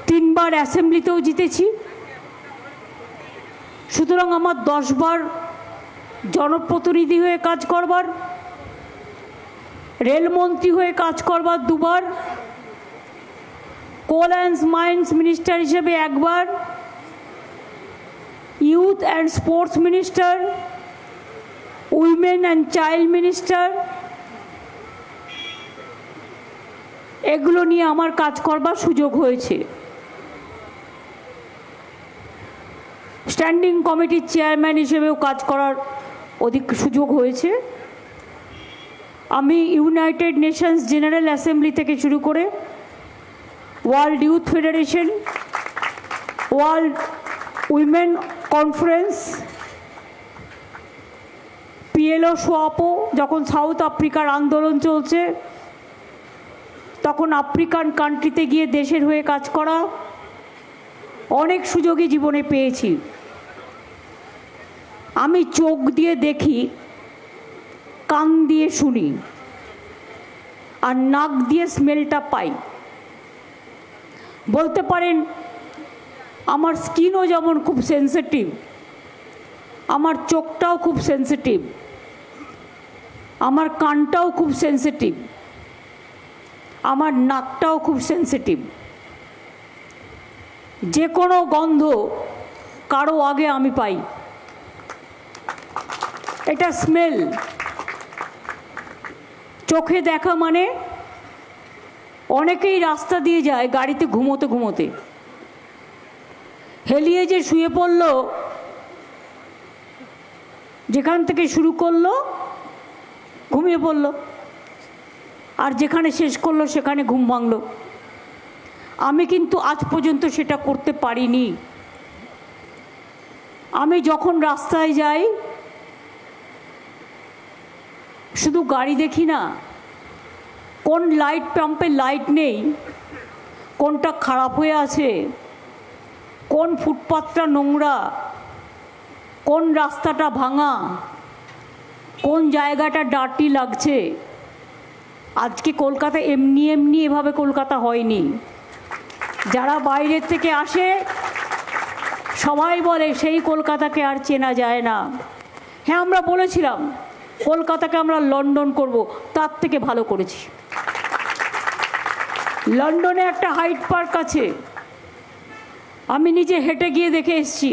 তিনবার অ্যাসেম্বলিতেও জিতেছি, সুতরাং আমার দশ বার জনপ্রতিনিধি হয়ে কাজ করবার, রেলমন্ত্রী হয়ে কাজ করবার দুবার, কোল অ্যান্ড মাইন্স মিনিস্টার হিসেবে একবার, youth and sports minister, women and child minister, এগুলো নিয়ে আমার কাজ করবার সুযোগ হয়েছে। স্ট্যান্ডিং কমিটির চেয়ারম্যান হিসেবেও কাজ করার অধিক সুযোগ হয়েছে। আমি ইউনাইটেড নেশনস জেনারেল অ্যাসেম্বলি থেকে শুরু করে world youth federation, world women conference, PLO সোয়াপো, যখন সাউথ আফ্রিকার আন্দোলন চলছে তখন আফ্রিকান কান্ট্রিতে গিয়ে দেশের হয়ে কাজ করা, অনেক সুযোগই জীবনে পেয়েছি। আমি চোখ দিয়ে দেখি, কান দিয়ে শুনি, আর নাক দিয়ে স্মেলটা পাই। বলতে পারেন আমার স্কিনও যেমন খুব সেন্সিটিভ, আমার চোখটাও খুব সেন্সিটিভ, আমার কানটাও খুব সেন্সিটিভ, আমার নাকটাও খুব সেন্সিটিভ। যে কোনো গন্ধ কারো আগে আমি পাই, এটা স্মেল। চোখে দেখা মানে অনেকেই রাস্তা দিয়ে যায় গাড়িতে ঘুমোতে ঘুমোতে, হেলিয়ে যে শুয়ে পড়ল, যেখান থেকে শুরু করলো ঘুমিয়ে পড়ল, আর যেখানে শেষ করলো সেখানে ঘুম ভাঙল। আমি কিন্তু আজ পর্যন্ত সেটা করতে পারিনি। আমি যখন রাস্তায় যাই শুধু গাড়ি দেখি না, কোন লাইট পাম্পে লাইট নেই, কোনটা খারাপ হয়ে আছে, কোন ফুটপাথটা নোংরা, কোন রাস্তাটা ভাঙা, কোন জায়গাটা ডার্টি লাগছে। আজকে কলকাতা এমনি এমনি এভাবে কলকাতা হয়নি। যারা বাইরের থেকে আসে সবাই বলে সেই কলকাতাকে আর চেনা যায় না। হ্যাঁ, আমরা বলেছিলাম কলকাতাকে আমরা লন্ডন করব, তার থেকে ভালো করেছি। লন্ডনে একটা হাইড পার্ক আছে, আমি নিজে হেঁটে গিয়ে দেখে এসেছি।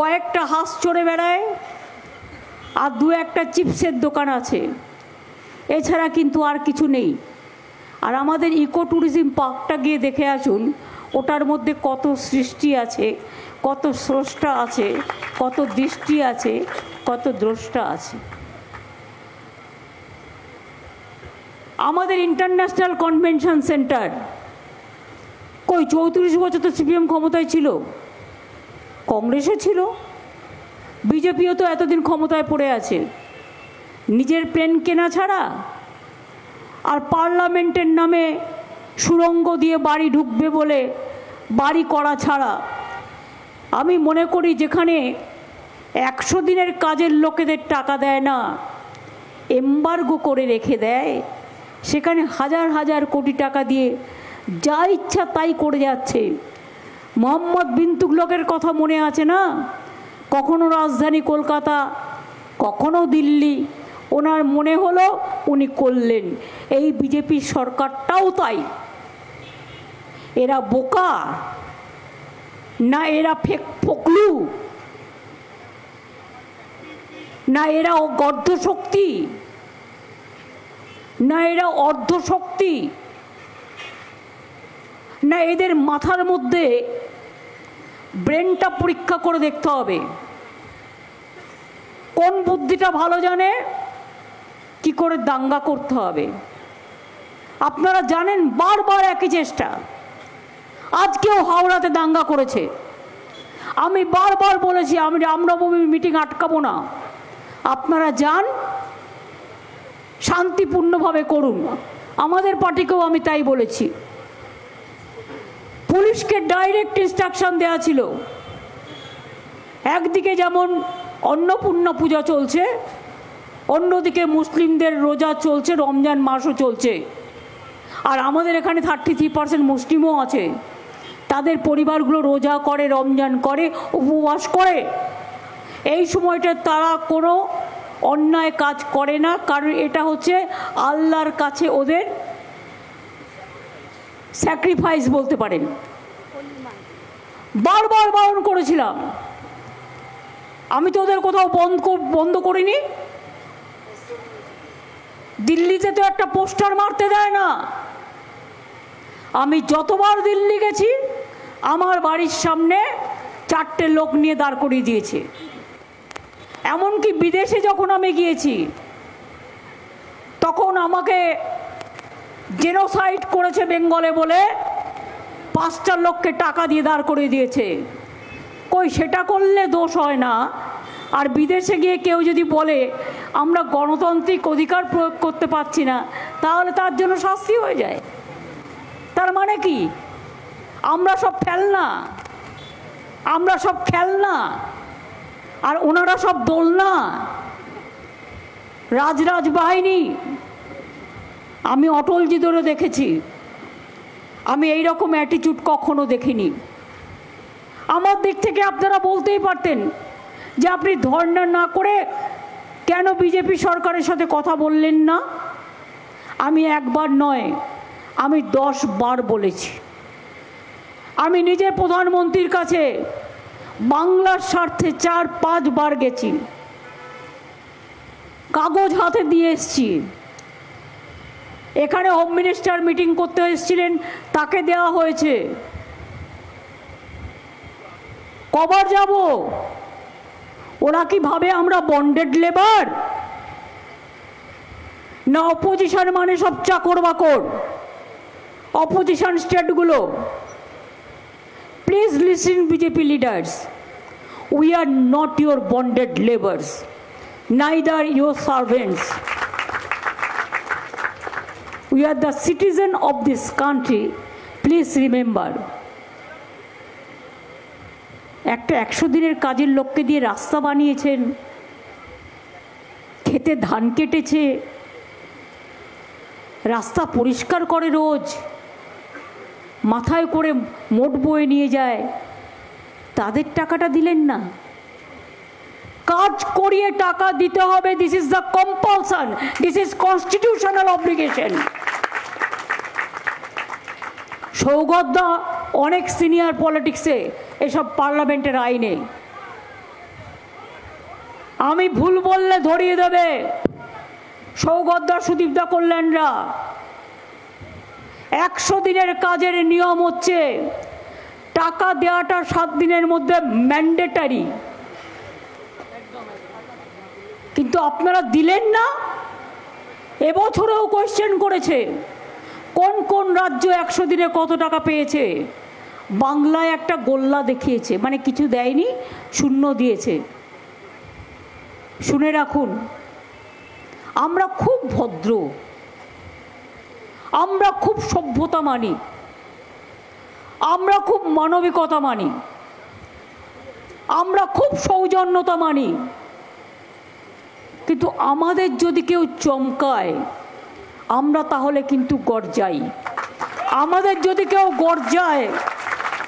কয়েকটা হাঁস চড়ে বেড়ায় আর দু একটা চিপসের দোকান আছে, এছাড়া কিন্তু আর কিছু নেই। আর আমাদের ইকো ট্যুরিজম পার্কটা গিয়ে দেখে আসুন, ওটার মধ্যে কত সৃষ্টি আছে, কত স্রষ্টা আছে, কত দৃষ্টি আছে, কত দ্রষ্টা আছে। আমাদের ইন্টারন্যাশনাল কনভেনশন সেন্টার কই, চৌত্রিশ বছর তো সিপিএম ক্ষমতায় ছিল, কংগ্রেসও ছিল, বিজেপিও তো এতদিন ক্ষমতায় পড়ে আছে, নিজের প্লেন কেনা ছাড়া। আর পার্লামেন্টের নামে সুরঙ্গ দিয়ে বাড়ি ঢুকবে বলে বাড়ি করা ছাড়া। আমি মনে করি যেখানে একশো দিনের কাজের লোকেদের টাকা দেয় না, এমবার্গো করে রেখে দেয়, সেখানে হাজার হাজার কোটি টাকা দিয়ে যা ইচ্ছা তাই করে যাচ্ছে। মোহাম্মদ বিন তুগলকের কথা মনে আছে না, কখনো রাজধানী কলকাতা, কখনো দিল্লি, ওনার মনে হলো উনি করলেন। এই বিজেপির সরকারটাও তাই। এরা বোকা না, এরা ফেক ফকলু না, এরা অগর্ধ শক্তি না, এরা অর্ধ শক্তি না, এদের মাথার মধ্যে ব্রেনটা পরীক্ষা করে দেখতে হবে কোন বুদ্ধিটা ভালো জানে, কি করে দাঙ্গা করতে হবে। আপনারা জানেন বারবার একই চেষ্টা, আজকেও হাওড়াতে দাঙ্গা করেছে। আমি বারবার বলেছি আমি রামনবমী মিটিং আটকাবো না, আপনারা যান, শান্তিপূর্ণভাবে করুন। আমাদের পার্টিকেও আমি তাই বলেছি। पुलिस के डायरेक्ट इंस्ट्रक्शन दिया चिलो एक दिके जमन अन्नपूर्णा पूजा चलछे अन्य दिके मुस्लिम देर रोजा चलछे रमजान मासो चलछे और आमादेर एखाने थार्टी थ्री पार्सेंट मुस्लिमो आछे तादेर परिवारगुलो रोजा करे रमजान करे उपवास करे एई समयटा तारा कोनो अन्याय काज करे ना कारण एटा होच्छे आल्लाहर काछे ओदेर सैक्रिफाइस बोलते पारेन। बार बार बारण करेछिलाम आमी तो ओदेर कोथाओ बंद बंद करिनि दिल्लीते तो एक पोस्टर मारते देय ना आमी जतबार दिल्ली गेछि आमार बाड़िर सामने चारटे लोक निये दाड़ करिये दियेछे एमनकि विदेशे जखन आमी गियेछि तखन आमाके जेनोसाइड करेছে বেঙ্গলে বলে পাঁচটা লোককে টাকা দিয়ে দাঁড় করিয়ে দিয়েছে কই সেটা করলে দোষ হয় না আর বিদেশে গিয়ে কেউ যদি বলে আমরা গণতান্ত্রিক অধিকার প্রয়োগ করতে পারছি না তাহলে তার জন্য শাস্তি হয়ে যায় তার মানে কি আমরা সব খেলনা আমরা সব খেলনা আর ওনারা সব দোলনা রাজরাজ বাহিনী आमी अटलजीदेरो देखेছি आमी এই রকম অ্যাটিটিউড কখনো দেখিনি আমার দিক থেকে আপনারা বলতেই পারতেন যে আপনি ধর্ণা না করে কেন বিজেপি সরকারের সাথে কথা বললেন না আমি একবার নয় আমি দশ বার বলেছি আমি নিজে প্রধানমন্ত্রীর কাছে বাংলার স্বার্থে চার পাঁচ বার গেছি কাগজ হাতে দিয়ে এসেছি एखाने होम मिनिस्टर मीटिंग करते एसेछिलेन ताके देया होयेछे कबार जाबो ओरा कि भावे आमरा बन्डेड लेबर ना अपोजिशन माने सब चाकर बाकर अपोजिशन स्टेटगुलो please listen BJP leaders we are not your bonded labours neither your servants We are the citizen of this country. Please remember. एक एकशो दिनेर काजेर लोकके दिए रास्ता बानिয়েছেন खेते धान केटेছে रास्ता परिष्कार करे रोज माथाय करे मोट बोये निये जाए तादेर टाकाटा दिलेन ना काज करिए टाका दिते होबे this is the compulsion this is constitutional obligation Saugata अनेक सिनियर पलिटिक्से एसब पार्लामेंटेर आईने आमी भूल बोलले धरिए देबे सौगत सुदीपदा कल्याणरा एकशो दिनेर काजेर नियम होच्छे टाका देवाटा सात दिनेर मध्ये मैंडेटरी किन्तु आपनारा दिलेन ना एबछरेও কোশ্চেন করেছে কোন কোন রাজ্য একশো দিনে কত টাকা পেয়েছে বাংলায় একটা গোল্লা দেখিয়েছে মানে কিছু দেয়নি শূন্য দিয়েছে শুনে রাখুন আমরা খুব ভদ্র আমরা খুব সভ্যতা মানি আমরা খুব মানবিকতা মানি আমরা খুব সৌজন্যতা মানি किन्तु आमादेर जोदि केउ चमकाय आमरा ताहले किन्तु गर्जाई आमादेर जोदि केउ गर्जाय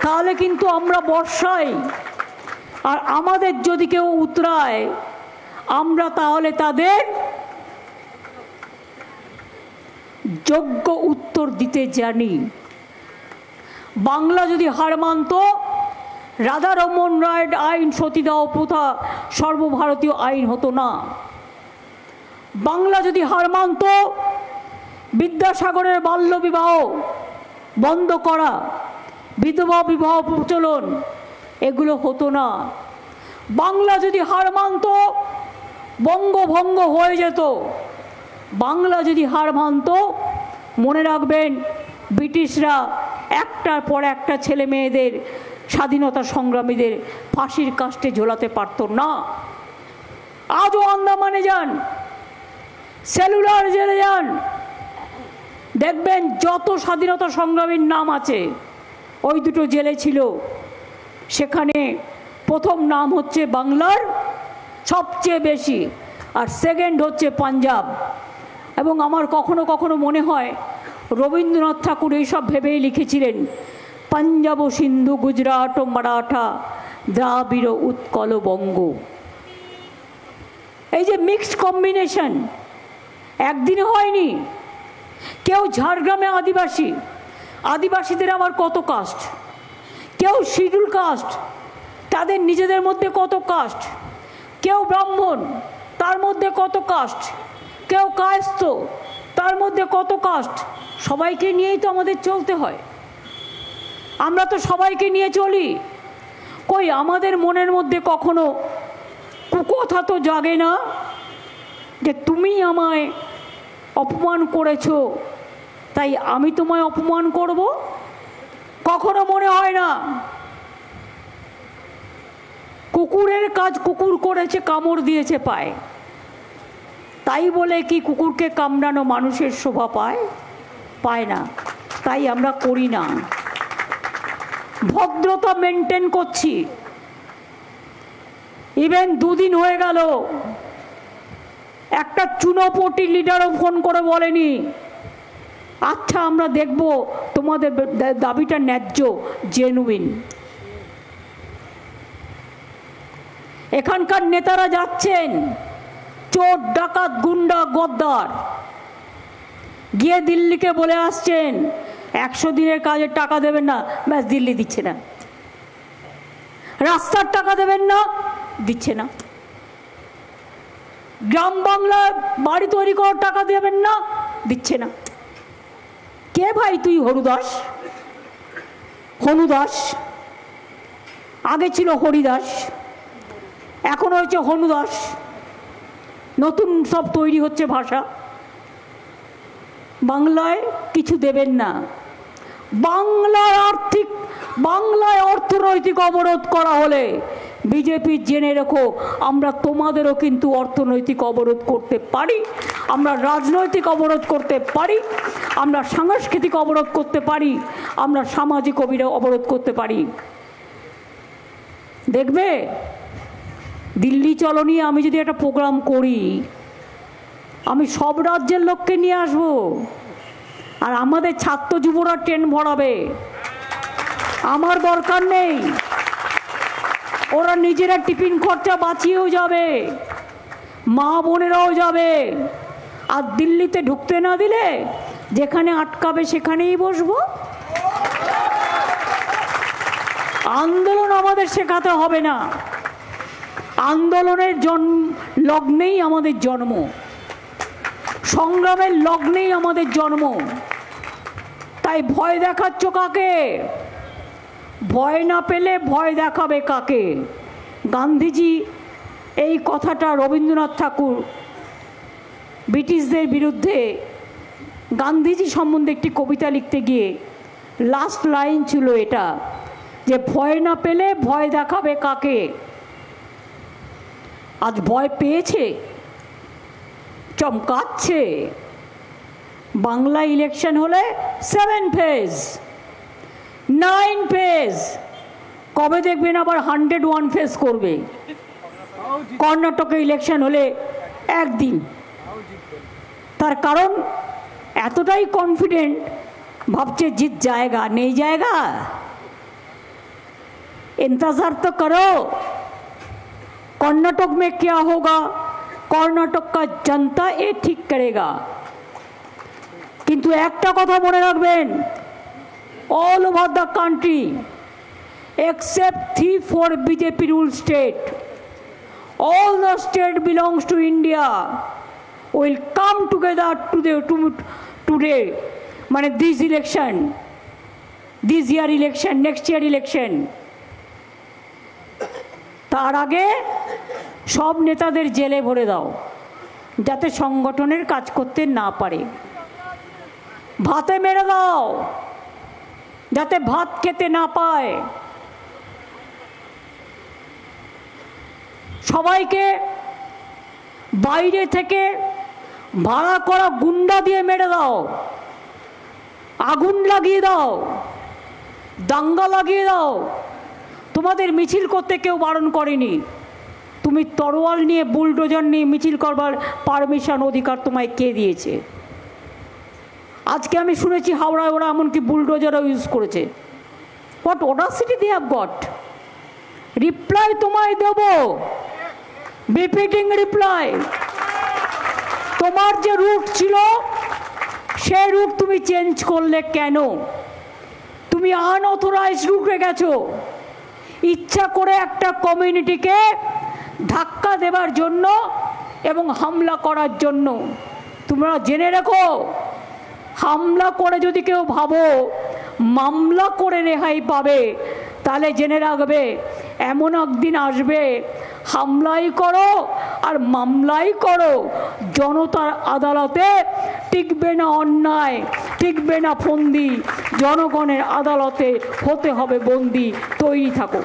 ताहले किन्तु आमरा बर्षाई और आमादेर जोदि केउ उतराय आमरा ताहले तादेर योग्य उत्तर दिते जानी बांगला जोदि हार मानतो राधारमण राय आईन सतीदाह प्रथा सर्वभारतीय आईन हतो ना बांगला जदि हार मानत विद्यासागरेर बाल्य विवाह बंद करा विधवा विवाह प्रचलन एगुलो हतो ना बांगला जदि हार मानत बंगभंग हये जेत बांगला जदि हार मानत मने राखबेन ब्रिटिशरा एकटार पर एकटा छेले मेयेदेर स्वाधीनता संग्रामीदेर फाँसिर काष्ठे झोलाते पारतो ना आजो आंदामाने जान सेलुलार जेले जान देखबेन जत स्वाधीनता संग्रामीर नाम आछे ওই দুটো জেলে ছিল, সেখানে প্রথম নাম হচ্ছে বাংলার সবচেয়ে বেশি আর সেকেন্ড হচ্ছে পাঞ্জাব। এবং আমার কখনো কখনো মনে হয় রবীন্দ্রনাথ ঠাকুর এইসব ভেবেই লিখেছিলেন, পাঞ্জাব ও সিন্ধু গুজরাট ও মারাঠা দ্রাবিড় উৎকল বঙ্গ। এই যে মিক্সড কম্বিনেশন একদিনে হয়নি। কেউ ঝাড়গ্রামে আদিবাসী, আদিবাসীদের আবার কত কাস্ট, কেউ শিডিউল কাস্ট, তাদের নিজেদের মধ্যে কত কাস্ট, কেউ ব্রাহ্মণ তার মধ্যে কত কাস্ট, কেউ কায়স্থ তার মধ্যে কত কাস্ট। সবাইকে নিয়েই তো আমাদের চলতে হয়, আমরা তো সবাইকে নিয়ে চলি। কই আমাদের মনের মধ্যে কখনো কুকথা তো জাগে না যে তুমি আমায় অপমান করেছো তাই আমি তোমায় অপমান করব, কখনো মনে হয় না। কুকুরের কাজ কুকুর করেছে, কামড় দিয়েছে পায়, তাই বলে কি কুকুরকে কামড়ানো মানুষের শোভা পায়? পায় না, তাই আমরা করি না। ভদ্রতা মেনটেন করছি। ইভেন দুদিন হয়ে গেল একটা চুনোপটি লিডারও ফোন করে বলেনি আচ্ছা আমরা দেখব তোমাদের দাবিটা ন্যায্য জেনুইন। এখানকার নেতারা যাচ্ছেন চোর ডাকাত গুন্ডা গদ্দার, গিয়ে দিল্লিকে বলে আসছেন একশো দিনের কাজের টাকা দেবেন না, ব্যাস দিল্লি দিচ্ছে না। রাস্তার টাকা দেবেন না, দিচ্ছে না। গ্রাম বাংলার বাড়ি তৈরি করার টাকা দেবেন না, দিচ্ছে না। কে ভাই তুই? হরুদাস, হনুদাস, আগে ছিল হরিদাস, এখন হয়েছে হনুদাস। নতুন সব তৈরি হচ্ছে ভাষা। বাংলায় কিছু দেবেন না। বাংলায় আর্থিক বাংলায় অর্থনৈতিক অবরোধ করা হলে বিজেপি জেনে রেখো আমরা তোমাদেরও কিন্তু অর্থনৈতিক অবরোধ করতে পারি, আমরা রাজনৈতিক অবরোধ করতে পারি, আমরা সাংস্কৃতিক অবরোধ করতে পারি, আমরা সামাজিক অবরোধ করতে পারি। দেখবে দিল্লি চলো নিয়ে আমি যদি একটা প্রোগ্রাম করি আমি সব রাজ্যের লোককে নিয়ে আসবো, আর আমাদের ছাত্র যুবরা ট্রেন ভরাবে, আমার দরকার নেই। ওরা নিজেরা টিফিন খরচা বাঁচিয়েও যাবে, মা বোনেরাও যাবে। আর দিল্লিতে ঢুকতে না দিলে যেখানে আটকাবে সেখানেই বসবো। আন্দোলন আমাদের শেখাতে হবে না, আন্দোলনের জন্ম লগ্নেই আমাদের জন্ম, সংগ্রামের লগ্নেই আমাদের জন্ম। তাই ভয় দেখাচ্ছ কাকে? ভয় না পেলে ভয় দেখাবে কাকে? গান্ধীজি এই কথাটা, রবীন্দ্রনাথ ঠাকুর ব্রিটিশদের বিরুদ্ধে গান্ধীজি সম্বন্ধে একটি কবিতা লিখতে গিয়ে লাস্ট লাইন ছিল এটা যে ভয় না পেলে ভয় দেখাবে কাকে? আজ ভয় পেয়েছে, চমকাচ্ছে। বাংলা ইলেকশন হলে সেভেন ফেজ নাইন ফেজ, কবে দেখবেন আবার হান্ড্রেড ওয়ান ফেজ করবে। কর্ণাটকে ইলেকশন হলে একদিন। তার কারণ এতটাই কনফিডেন্ট ভাবছে জিত জায়গা নেই জায়গা, ইন্তজার তো করো। कर्नाटक में क्या होगा कर्नाटक का जनता ये ठीक करेगा। किंतु एकटा कथा मने रखबेन all over the country except three four BJP rule state all the state belongs to India will come together to day to today माने this election this year election next year election. তার আগে সব নেতাদের জেলে ভরে দাও যাতে সংগঠনের কাজ করতে না পারে, ভাতে মেরে দাও যাতে ভাত খেতে না পায়, সবাইকে বাইরে থেকে ভাড়া করা গুন্ডা দিয়ে মেরে দাও, আগুন লাগিয়ে দাও दांगा लागिए दाओ तुम्हादेर मिचिल करते केउ बारण करेनी तुमी तरोवाल निये बुलडोजार निये मिचिल करबार परमिशन अधिकार तुम्हाय के दिएछे। आज के आमी शुनेछि हावड़ाय ओरा एमनकि बुलडोजारও ইউজ করেছে। What audacity they have got? Reply तुम्हाय देबो बेपिटिंग रिप्लाई तुम्हार जे रूट छिलो से रूट तुमी चेंज करले केनो तुमी अनऑथराइज्ड रूटे गेछो इच्छा करे एकटा कम्युनिटीके धक्का देवार जोन्नो एबं हामला करार जोन्नो। तोमरा जेने राखो हामला करे जोदि केउ भाबो मामला करे रेहाई पाबे ताहले जेने राखबे एमन एकदिन आसबे हामलाई करो और मामलाई करो जनतार आदालते टिकबे ना अन्याय टिकबे ना फंदी जनगणेर आदालते होते हबे बंदी तैरी थाको।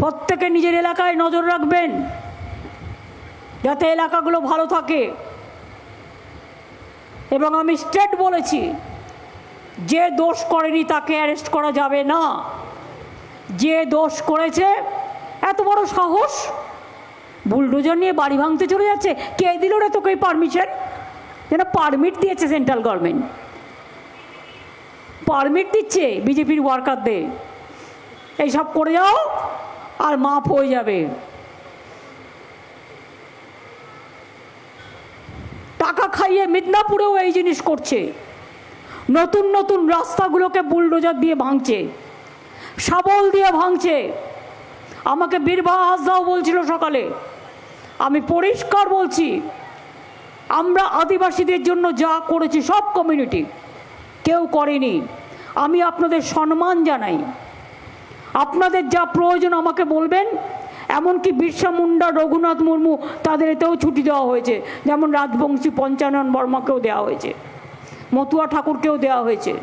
प्रत्येके निजेर एलाकाय नजर राखबेन जाते एलाकागुलो भालो थाके एबं आमि स्ट्रेट बोलेछि जे दोष करेनी ताके अरेस्ट करा जाबे ना। जे दोष करेছে এত বড় সাহস বুলডোজার নিয়ে বাড়ি ভাঙতে চলে যাচ্ছে কে দিল রে তোকে পারমিশন? যেন পারমিট দিয়েছে সেন্ট্রাল গভর্নমেন্ট পারমিট দিচ্ছে বিজেপির ওয়ার্কারদের এইসব করে যাও আর মাফ হয়ে যাবে। টাকা খাইয়ে মিদনাপুরেও এই জিনিস করছে নতুন নতুন রাস্তাগুলোকে বুলডোজার দিয়ে ভাঙছে শাবল দিয়ে ভাঙছে। আমাকে বীরভা হাসদাও বলছিল সকালে আমি পরিষ্কার বলছি আমরা আদিবাসীদের জন্য যা করেছি সব কমিউনিটি কেউ করেনি। আমি আপনাদের সম্মান জানাই আপনাদের যা প্রয়োজন আমাকে বলবেন এমনকি বিরসা মুন্ডা রঘুনাথ মুর্মু তাদের এতেও ছুটি দেওয়া হয়েছে যেমন রাজবংশী পঞ্চানন বর্মাকেও দেওয়া হয়েছে মতুয়া ঠাকুরকেও দেওয়া হয়েছে।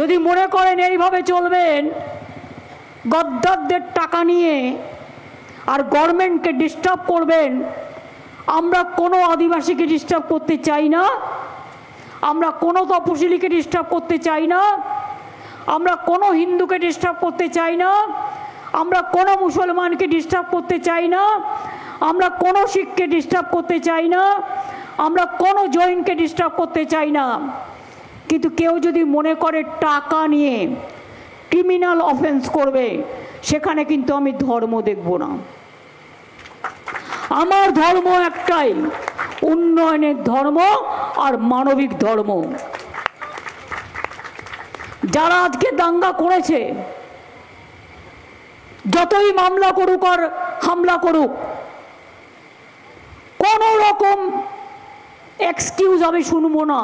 যদি মনে করেন এইভাবে চলবেন গদ্দারদের টাকা নিয়ে আর গভর্নমেন্টকে ডিস্টার্ব করবেন আমরা কোনো আদিবাসীকে ডিস্টার্ব করতে চাই না আমরা কোনো তপশিলিকে ডিস্টার্ব করতে চাই না আমরা কোনো হিন্দুকে ডিস্টার্ব করতে চাই না আমরা কোনো মুসলমানকে ডিস্টার্ব করতে চাই না আমরা কোনো শিখকে ডিস্টার্ব করতে চাই না আমরা কোনো জৈনকে ডিস্টার্ব করতে চাই না। কিন্তু কেউ যদি মনে করে টাকা নিয়ে ক্রিমিনাল অফেন্স করবে সেখানে কিন্তু আমি ধর্ম দেখব না। আমার ধর্ম একটাই উন্নয়নের ধর্ম আর মানবিক ধর্ম। যারা আজকে দাঙ্গা করেছে যতই মামলা করুক আর হামলা করুক কোনো রকম এক্সকিউজ আমি শুনবো না।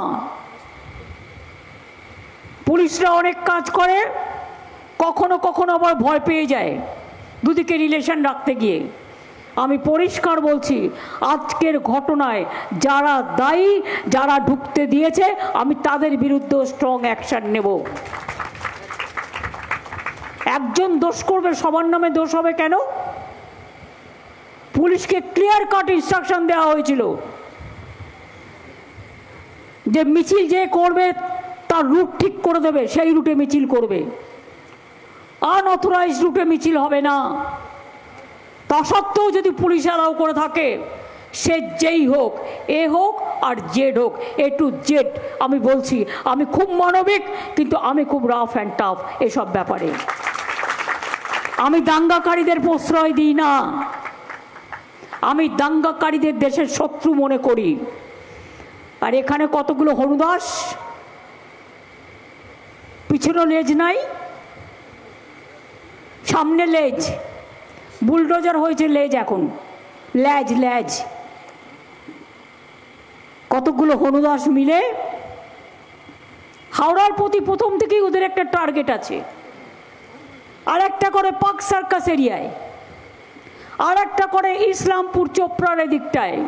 পুলিশরা অনেক কাজ করে কখনো কখনো আবার ভয় পেয়ে যায় দুদিকে রিলেশন রাখতে গিয়ে। আমি পরিষ্কার বলছি আজকের ঘটনায় যারা দায়ী যারা ঢুকতে দিয়েছে আমি তাদের বিরুদ্ধে স্ট্রং অ্যাকশন নেব। একজন দোষ করবে সবার নামে দোষ হবে কেন? পুলিশকে ক্লিয়ার কাট ইনস্ট্রাকশন দেওয়া হয়েছিল যে মিছিল যে করবে তার রুট ঠিক করে দেবে সেই রুটে মিছিল করবে আনঅথরাইজড রুটে মিছিল হবে না। তা সত্ত্বেও যদি পুলিশ অ্যালাউ করে থাকে সে যেই হোক এ হোক আর জেড হোক এ টু জেড আমি বলছি আমি খুব মানবিক কিন্তু আমি খুব রাফ অ্যান্ড টাফ এসব ব্যাপারে। আমি দাঙ্গাকারীদের প্রশ্রয় দিই না আমি দাঙ্গাকারীদের দেশের শত্রু মনে করি। আর এখানে কতগুলো হনুদাস পিছনে লেজ নাই সামনে লেজ বুলডোজার হয়েছে লেজ এখন লেজ লেজ কতগুলো হনুদাস মিলে হাওড়ার প্রতি প্রথম থেকেই ওদের একটা টার্গেট আছে আর একটা করে পার্ক সার্কাস এরিয়ায় আর একটা করে ইসলামপুর চোপড়ার এদিকটায়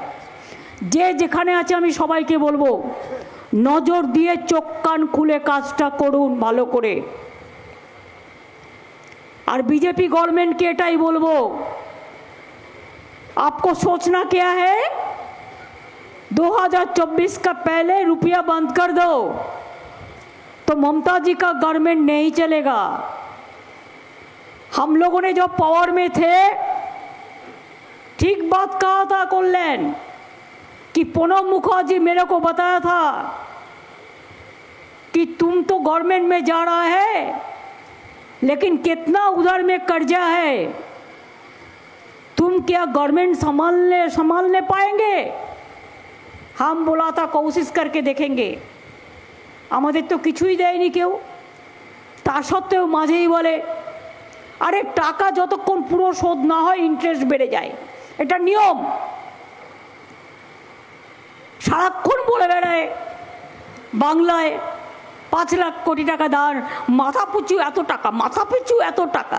যে যেখানে আছে আমি সবাইকে বলবো নজর দিয়ে চোখ কান খুলে কাজটা করুন ভালো করে। और बीजेपी गवर्नमेंट के एटाई बोलबो आपको सोचना क्या है दो हज़ार चौबीस का पहले रुपया बंद कर दो तो ममता जी का गवर्नमेंट नहीं चलेगा। हम लोगों ने जो पावर में थे ठीक बात कहा था कल्याण कि प्रणब मुखर्जी मेरे को बताया था कि तुम तो गवर्नमेंट में जा रहा है लेकिन कितना उधर में कर्जा है, तुम क्या गवर्नमेंट संभालने संभालने पाएंगे? हम बोला था कोशिश करके देखेंगे। हमें तो किछुई देयनी क्यों ता सत्त्वेও মাঝেই বলে আরে টাকা যতক্ষণ পুরো শোধ না হয় ইন্টারেস্ট বেড়ে যায়, এটা নিয়ম। সারাক্ষণ বলে বেড়ায় বাংলায় পাঁচ লাখ কোটি টাকা দান, মাথা পিছু এত টাকা, মাথা পিছু এত টাকা।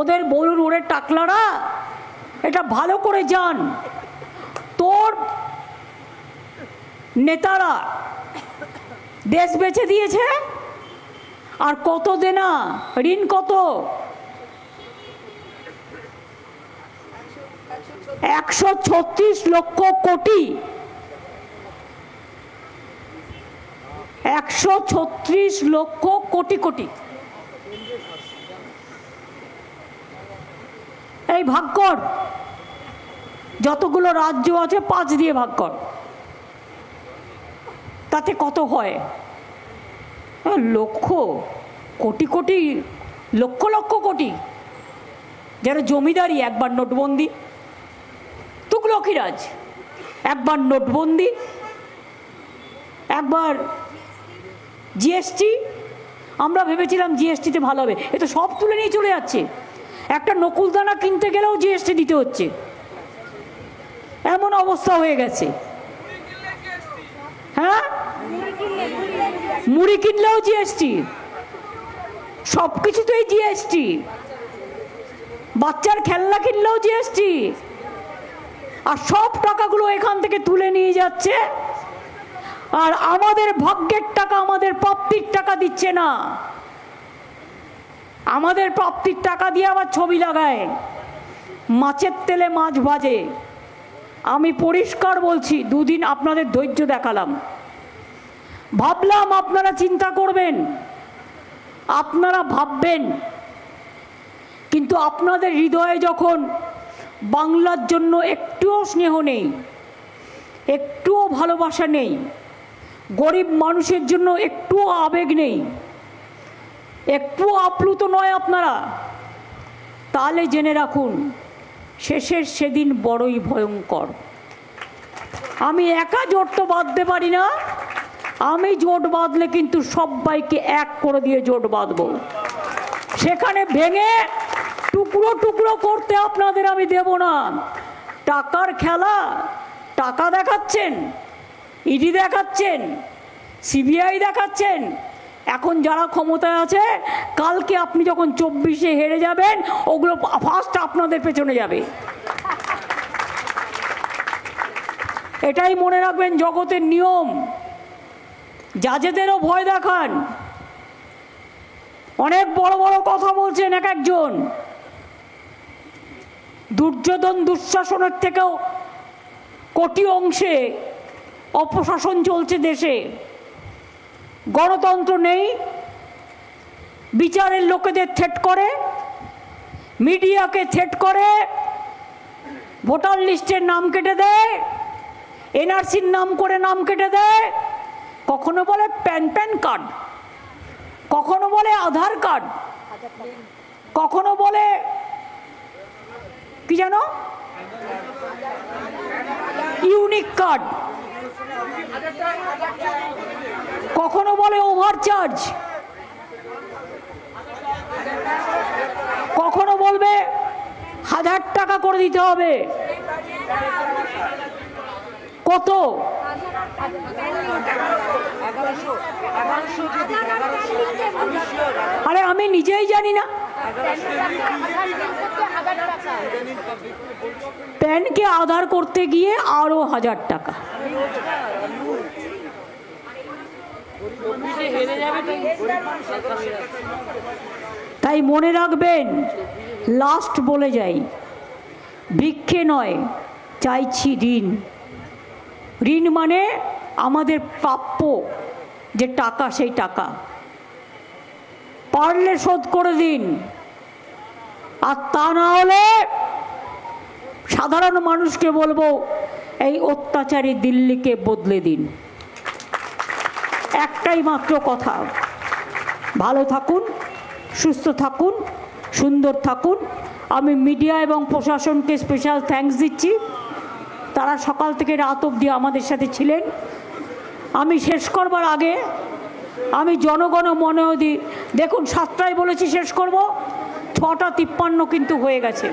ওদের বলুন ওরে টাকলারা এটা ভালো করে জান, তোর নেতারা देश बेचे दिए छे और कत देना ऋण कत एकशो छत्तीस लक्ष कोटी एकशो छत्तीस लक्ष कोटी कोटी भाग कर जतगुलो राज्य आछे पाँच दिए भाग कर ताते कत है लक्ष कोटी कोटी लक्ष लक्ष कोटी जरा जमीदारी एक बार नोटबंदी तुगलकीराज एक बार नोटबंदी एक बार जीएसटी आमरा भेबेछिलाम जीएसटी ते भालो होबे ए तो सब तुले निये चले जाच्छे एकटा नकुलदाना किनते गेलेओ जीएसटी दिते होच्छे एमन अवस्था हये गेछे। हाँ मुड़ी किनले जीएसटी सबकिछु तो जीएसटी बाच्चार खेलना किनले जीएसटी और सब टाकागुलो एखान थेके तुले निये जाच्छे और आमादेर भाग्येर टाका आमादेर प्राप्तिर टाका दिच्छे ना, आमादेर प्राप्तिर टाका दिये आबार छबि लागाय माछेर तेले माछ भाजे। आमी परिष्कार बोलछी दुदिन आपनादेर धैर्य देखालाम, भाबलाम आपनारा चिंता करबेन, आपनारा भाबबेन, किन्तु आपनादेर हृदये जखन बांगलार जन्य एकटुओ स्नेह नेई, एकटुओ भालोबासा नेई, गरीब मानुषेर जन्य एकटुओ आवेग नेई, एकटुओ आप्लुत नय आपनारा, ताहले जेने राखुन शेषेर सेदिन बड़ोई भयंकर। आमी एका जोट तो बाँधते पारी ना, आमी जोट बाँधले किन्तु सबाइके एक करे दिये जोट बाँधबो, सेखाने भेंगे टुकरो टुकरो करते आपनादेर आमी देब ना। टाकार खेला, टाका देखाच्छेन, ईडी देखाच्छेन, सीबीआई देखाच्छेन, एखन जारा क्षमताय आछे कालके आपनि जखन चौबीस ए हेरे जाबेन ओगुलो फार्स्ट आपनादेर पेछने जाबे, एटाई मने राखबेन जगतेर नियम। जाजेदेरও भय देखान, अनेक बड़ बड़ कथा बोलछेन एक एकजन, दुर्योधन दुशासनेर थेकेও कोटी अंशे अपशासन चलছে देशे, गणतंत्र नहीं, विचारे लोकेदे थ्रेट करे, मीडिया के थ्रेट करे, भोटार लिस्टेर नाम केटे दे, एनआरसी नाम करे नाम केटे दे, कखनो बोले पैन पैन कार्ड, कखनो बोले आधार कार्ड, कखनो बोले कि जानो यूनिक कार्ड, कखनो बोले ओवरचार्ज, कखनो बोलबे हजार टाका करे दिते होबे, कत अरे आमी निजेई जानी ना। पैन के आधार करते गिये आरो हजार टाका ताई मने राखबेन। लास्ट बोले जाई भिक्षे नय चाइछि ऋण, ঋণ মানে আমাদের প্রাপ্য যে টাকা, সেই টাকা পারলে শোধ করে দিন। আর তা না হলে সাধারণ মানুষকে বলবো এই অত্যাচারী দিল্লিকে বদলে দিন। একটাই মাত্র কথা, ভালো থাকুন, সুস্থ থাকুন, সুন্দর থাকুন। আমি মিডিয়া এবং প্রশাসনকে স্পেশাল থ্যাঙ্কস দিচ্ছি, তারা সকাল থেকে রাত অবধি আমাদের সাথে ছিলেন। আমি শেষ করবার আগে আমি জনগণ মনে অধি দেখুন, সাতটায় বলেছি শেষ করব, ছটা তিপ্পান্ন কিন্তু হয়ে গেছে।